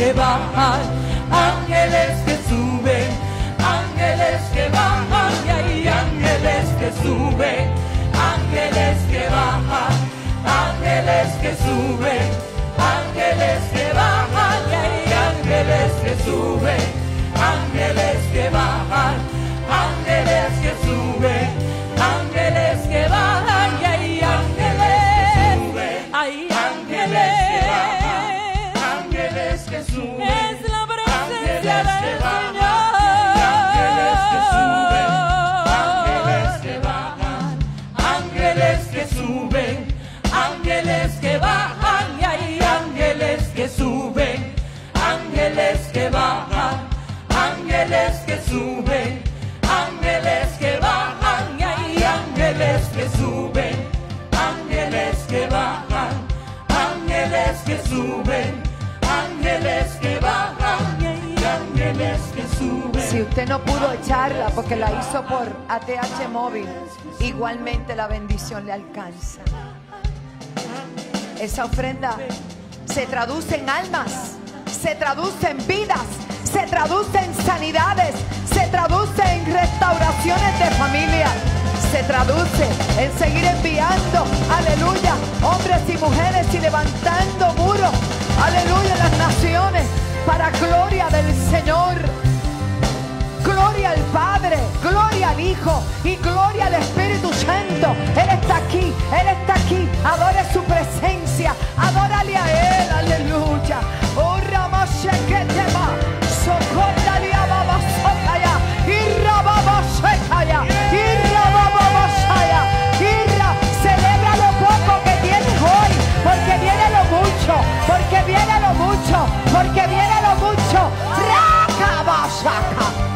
que bajan, ángeles que suben, ángeles que bajan, y hay ángeles que suben, ángeles que bajan, ángeles que suben, ángeles que bajan, y hay ángeles que suben, ángeles que bajan, ángeles que suben, ángeles que bajan, y hay ángeles que suben, hay ángeles que bajan. Es la presencia del Señor. Ángeles que suben, ángeles que bajan, ángeles que suben, ángeles que bajan, y hay ángeles que suben, ángeles que bajan, ángeles que suben, ángeles que bajan, y hay ángeles que suben, ángeles que bajan, ángeles que suben. Ángeles que bajan y ángeles que suben. Si usted no pudo echarla porque la hizo por ATH Móvil, igualmente la bendición le alcanza. Esa ofrenda se traduce en almas, se traduce en vidas, se traduce en sanidades, se traduce en restauraciones de familia, se traduce en seguir enviando, aleluya, hombres y mujeres y levantando muros, aleluya, las naciones, para gloria del Señor. Gloria al Padre, gloria al Hijo y gloria al Espíritu Santo. Él está aquí, Él está aquí. Adore su presencia, adórale a Él, aleluya. Oh, Ramashe que te va, socórale a Babasotaya, y Rababasotaya, y Rababasaya, y celebra lo poco que tienes hoy, porque viene lo mucho, porque viene lo mucho, porque viene lo mucho. Rakabasaka.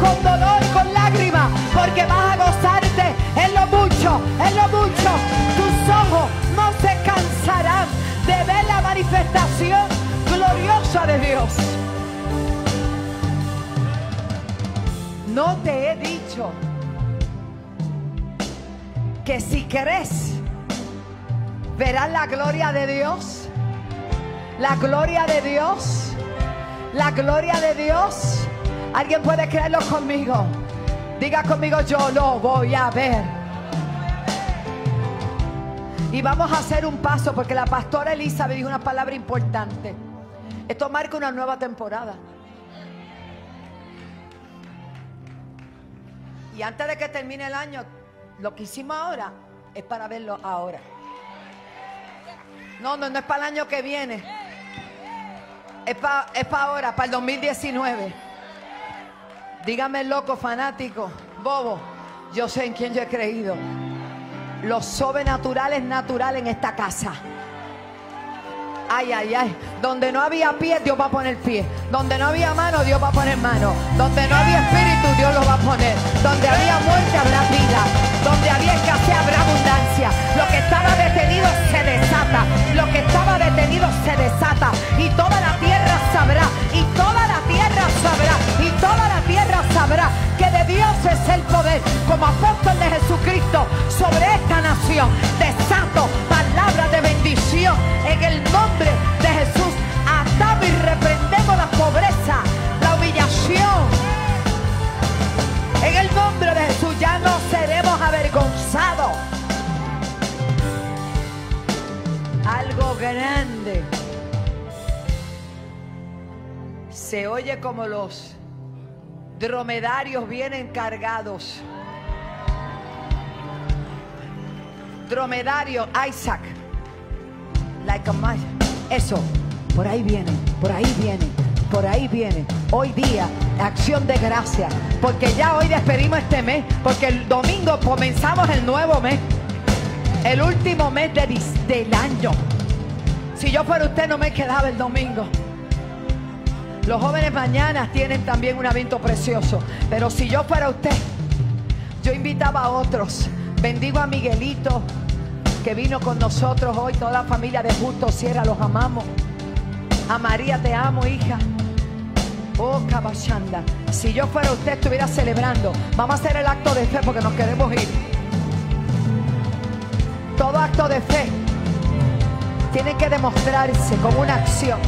Con dolor, con lágrimas, porque vas a gozarte en lo mucho, en lo mucho. Tus ojos no se cansarán de ver la manifestación gloriosa de Dios. No te he dicho que si crees verás la gloria de Dios, la gloria de Dios, la gloria de Dios. ¿Alguien puede creerlo conmigo? Diga conmigo, yo lo voy a ver. Y vamos a hacer un paso, porque la pastora Elizabeth dijo una palabra importante. Esto marca una nueva temporada. Y antes de que termine el año, lo que hicimos ahora es para verlo ahora. No es para el año que viene. Es para ahora, para el 2019. Dígame, loco, fanático, bobo, yo sé en quién yo he creído. Lo sobrenatural es natural en esta casa. Ay, ay, ay. Donde no había pie, Dios va a poner pie. Donde no había mano, Dios va a poner mano. Donde no había espíritu, Dios lo va a poner. Donde había muerte, habrá vida. Donde había escasez, habrá abundancia. Lo que estaba detenido se desata. Lo que estaba detenido se desata. Y toda la tierra sabrá. Y toda la tierra sabrá. Y toda la tierra sabrá que de Dios es el poder. Como apóstol de Jesucristo sobre esta nación, desato palabras de bendición en el nombre de Jesús. Atamos y reprendemos la pobreza, la humillación. En el nombre de Jesús ya no seremos avergonzados. Algo grande. Se oye como los dromedarios vienen cargados. Dromedario, Isaac, like a man. Eso, por ahí viene, por ahí viene, por ahí viene. Hoy día, acción de gracia, porque ya hoy despedimos este mes, porque el domingo comenzamos el nuevo mes, el último mes del año. Si yo fuera usted, no me quedaba el domingo. Los jóvenes mañana tienen también un evento precioso, pero si yo fuera usted, yo invitaba a otros. Bendigo a Miguelito, que vino con nosotros hoy, toda la familia de Justo Sierra, los amamos. A María, te amo, hija. Oh, Cabachanda, si yo fuera usted, estuviera celebrando. Vamos a hacer el acto de fe porque nos queremos ir. Todo acto de fe tiene que demostrarse con una acción.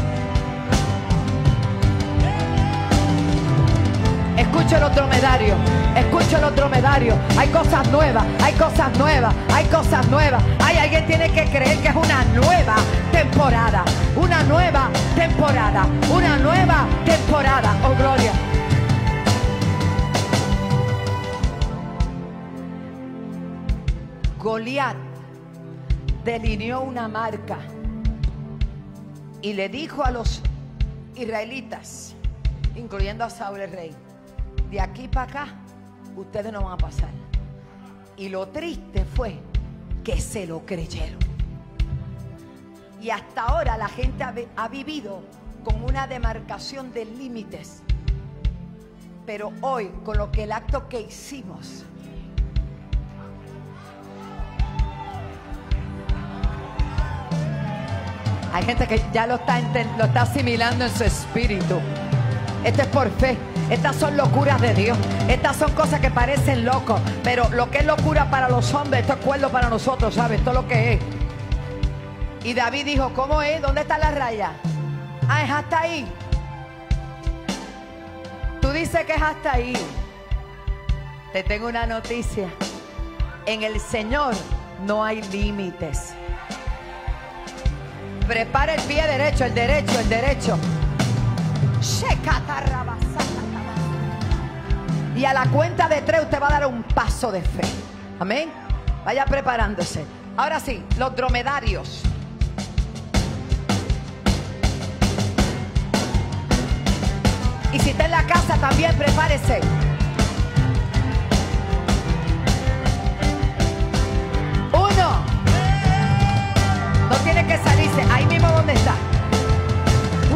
Escucho los dromedarios, escucho los dromedarios. Hay cosas nuevas, hay cosas nuevas, hay cosas nuevas. Hay alguien tiene que creer que es una nueva temporada, una nueva temporada, una nueva temporada. Oh, gloria. Goliat delineó una marca y le dijo a los israelitas, incluyendo a Saúl el rey, de aquí para acá ustedes no van a pasar. Y lo triste fue que se lo creyeron. Y hasta ahora la gente ha vivido con una demarcación de límites. Pero hoy, con lo que el acto que hicimos, hay gente que ya lo está asimilando en su espíritu. Esto es por fe. Estas son locuras de Dios. Estas son cosas que parecen locos, pero lo que es locura para los hombres, esto es cuerdo para nosotros, ¿sabes? Esto es lo que es. Y David dijo, ¿cómo es? ¿Dónde está la raya? Ah, es hasta ahí. Tú dices que es hasta ahí. Te tengo una noticia. En el Señor no hay límites. Prepara el pie derecho, el derecho, el derecho. Y a la cuenta de tres usted va a dar un paso de fe. Amén. Vaya preparándose. Ahora sí, los dromedarios. Y si está en la casa también, prepárese. Uno. No tiene que salirse, ahí mismo donde está.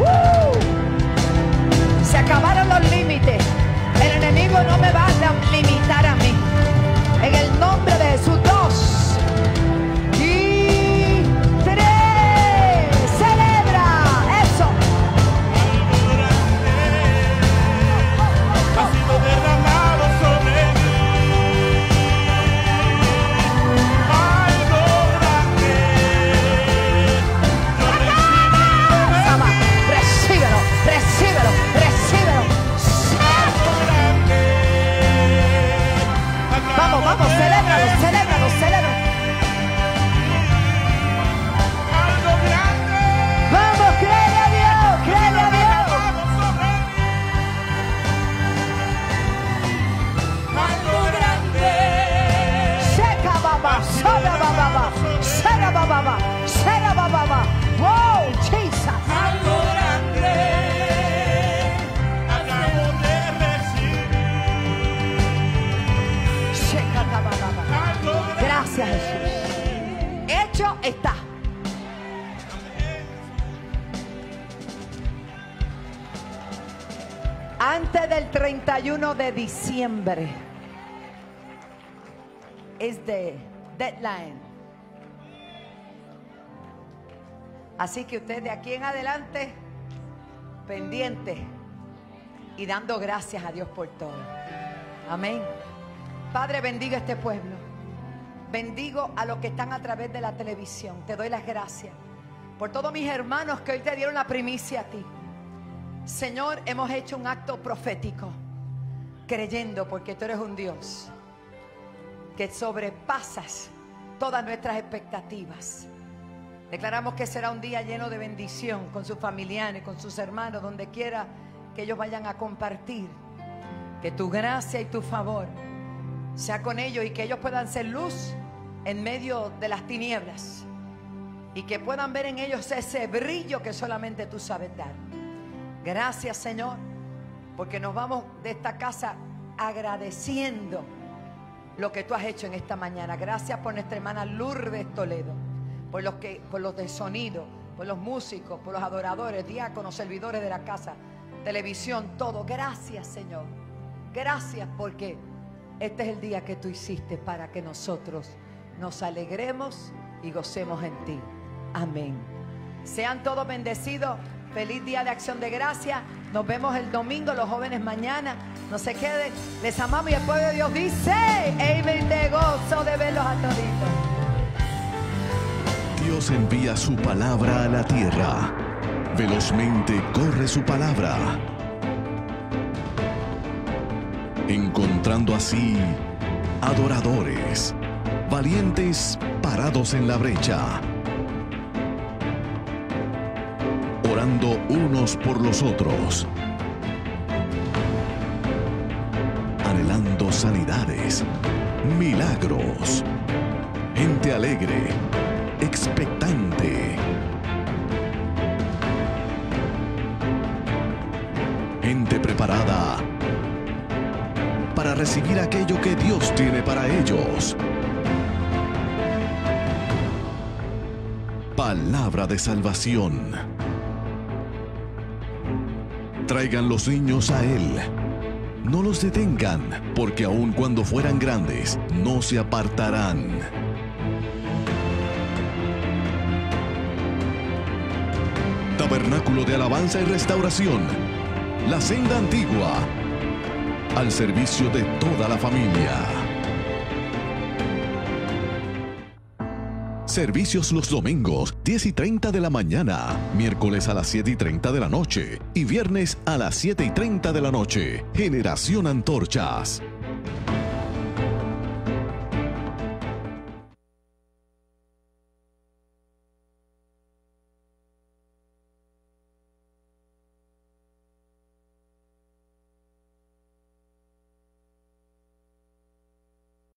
¡Uh! Se acabaron los límites. El enemigo no me va a limitar a mí. En el nombre de Jesús. 2 y 3. ¡Celebra! ¡Eso! Ha sido derramado sobre mí. Algo grande. Recíbelo, recíbelo, recíbelo. Vamos, vamos, celébralo, celébralo, celébralo. Algo grande. Vamos, créele a Dios. Algo grande. Seca baba, sola baba, sera baba, sera baba. Wow, Jesus. Algo grande. Gracias, Jesús. Hecho está. Antes del 31 de diciembre es the deadline. Así que usted de aquí en adelante pendiente y dando gracias a Dios por todo. Amén. Padre, bendiga este pueblo. Bendigo a los que están a través de la televisión. Te doy las gracias por todos mis hermanos que hoy te dieron la primicia a ti. Señor, hemos hecho un acto profético, creyendo porque tú eres un Dios que sobrepasas todas nuestras expectativas. Declaramos que será un día lleno de bendición con sus familiares, con sus hermanos, donde quiera que ellos vayan a compartir. Que tu gracia y tu favor sea con ellos y que ellos puedan ser luz en medio de las tinieblas y que puedan ver en ellos ese brillo que solamente tú sabes dar. Gracias, Señor, porque nos vamos de esta casa agradeciendo lo que tú has hecho en esta mañana. Gracias por nuestra hermana Lourdes Toledo, por los de sonido, por los músicos, por los adoradores, diáconos, servidores de la casa, televisión, todo. Gracias, Señor. Gracias porque este es el día que tú hiciste para que nosotros nos alegremos y gocemos en ti. Amén. Sean todos bendecidos. Feliz día de Acción de Gracias. Nos vemos el domingo, los jóvenes mañana. No se queden. Les amamos y el pueblo de Dios dice, amén, de gozo de verlos a toditos. Dios envía su palabra a la tierra. Velozmente corre su palabra, encontrando así adoradores, valientes parados en la brecha, orando unos por los otros, anhelando sanidades, milagros, gente alegre, expectante, gente preparada para recibir aquello que Dios tiene para ellos. Palabra de salvación. Traigan los niños a Él. No los detengan, porque aun cuando fueran grandes, no se apartarán. Tabernáculo de Alabanza y Restauración. La Senda Antigua. Al servicio de toda la familia. Servicios los domingos, 10:30 de la mañana, miércoles a las 7:30 de la noche y viernes a las 7:30 de la noche. Generación Antorchas.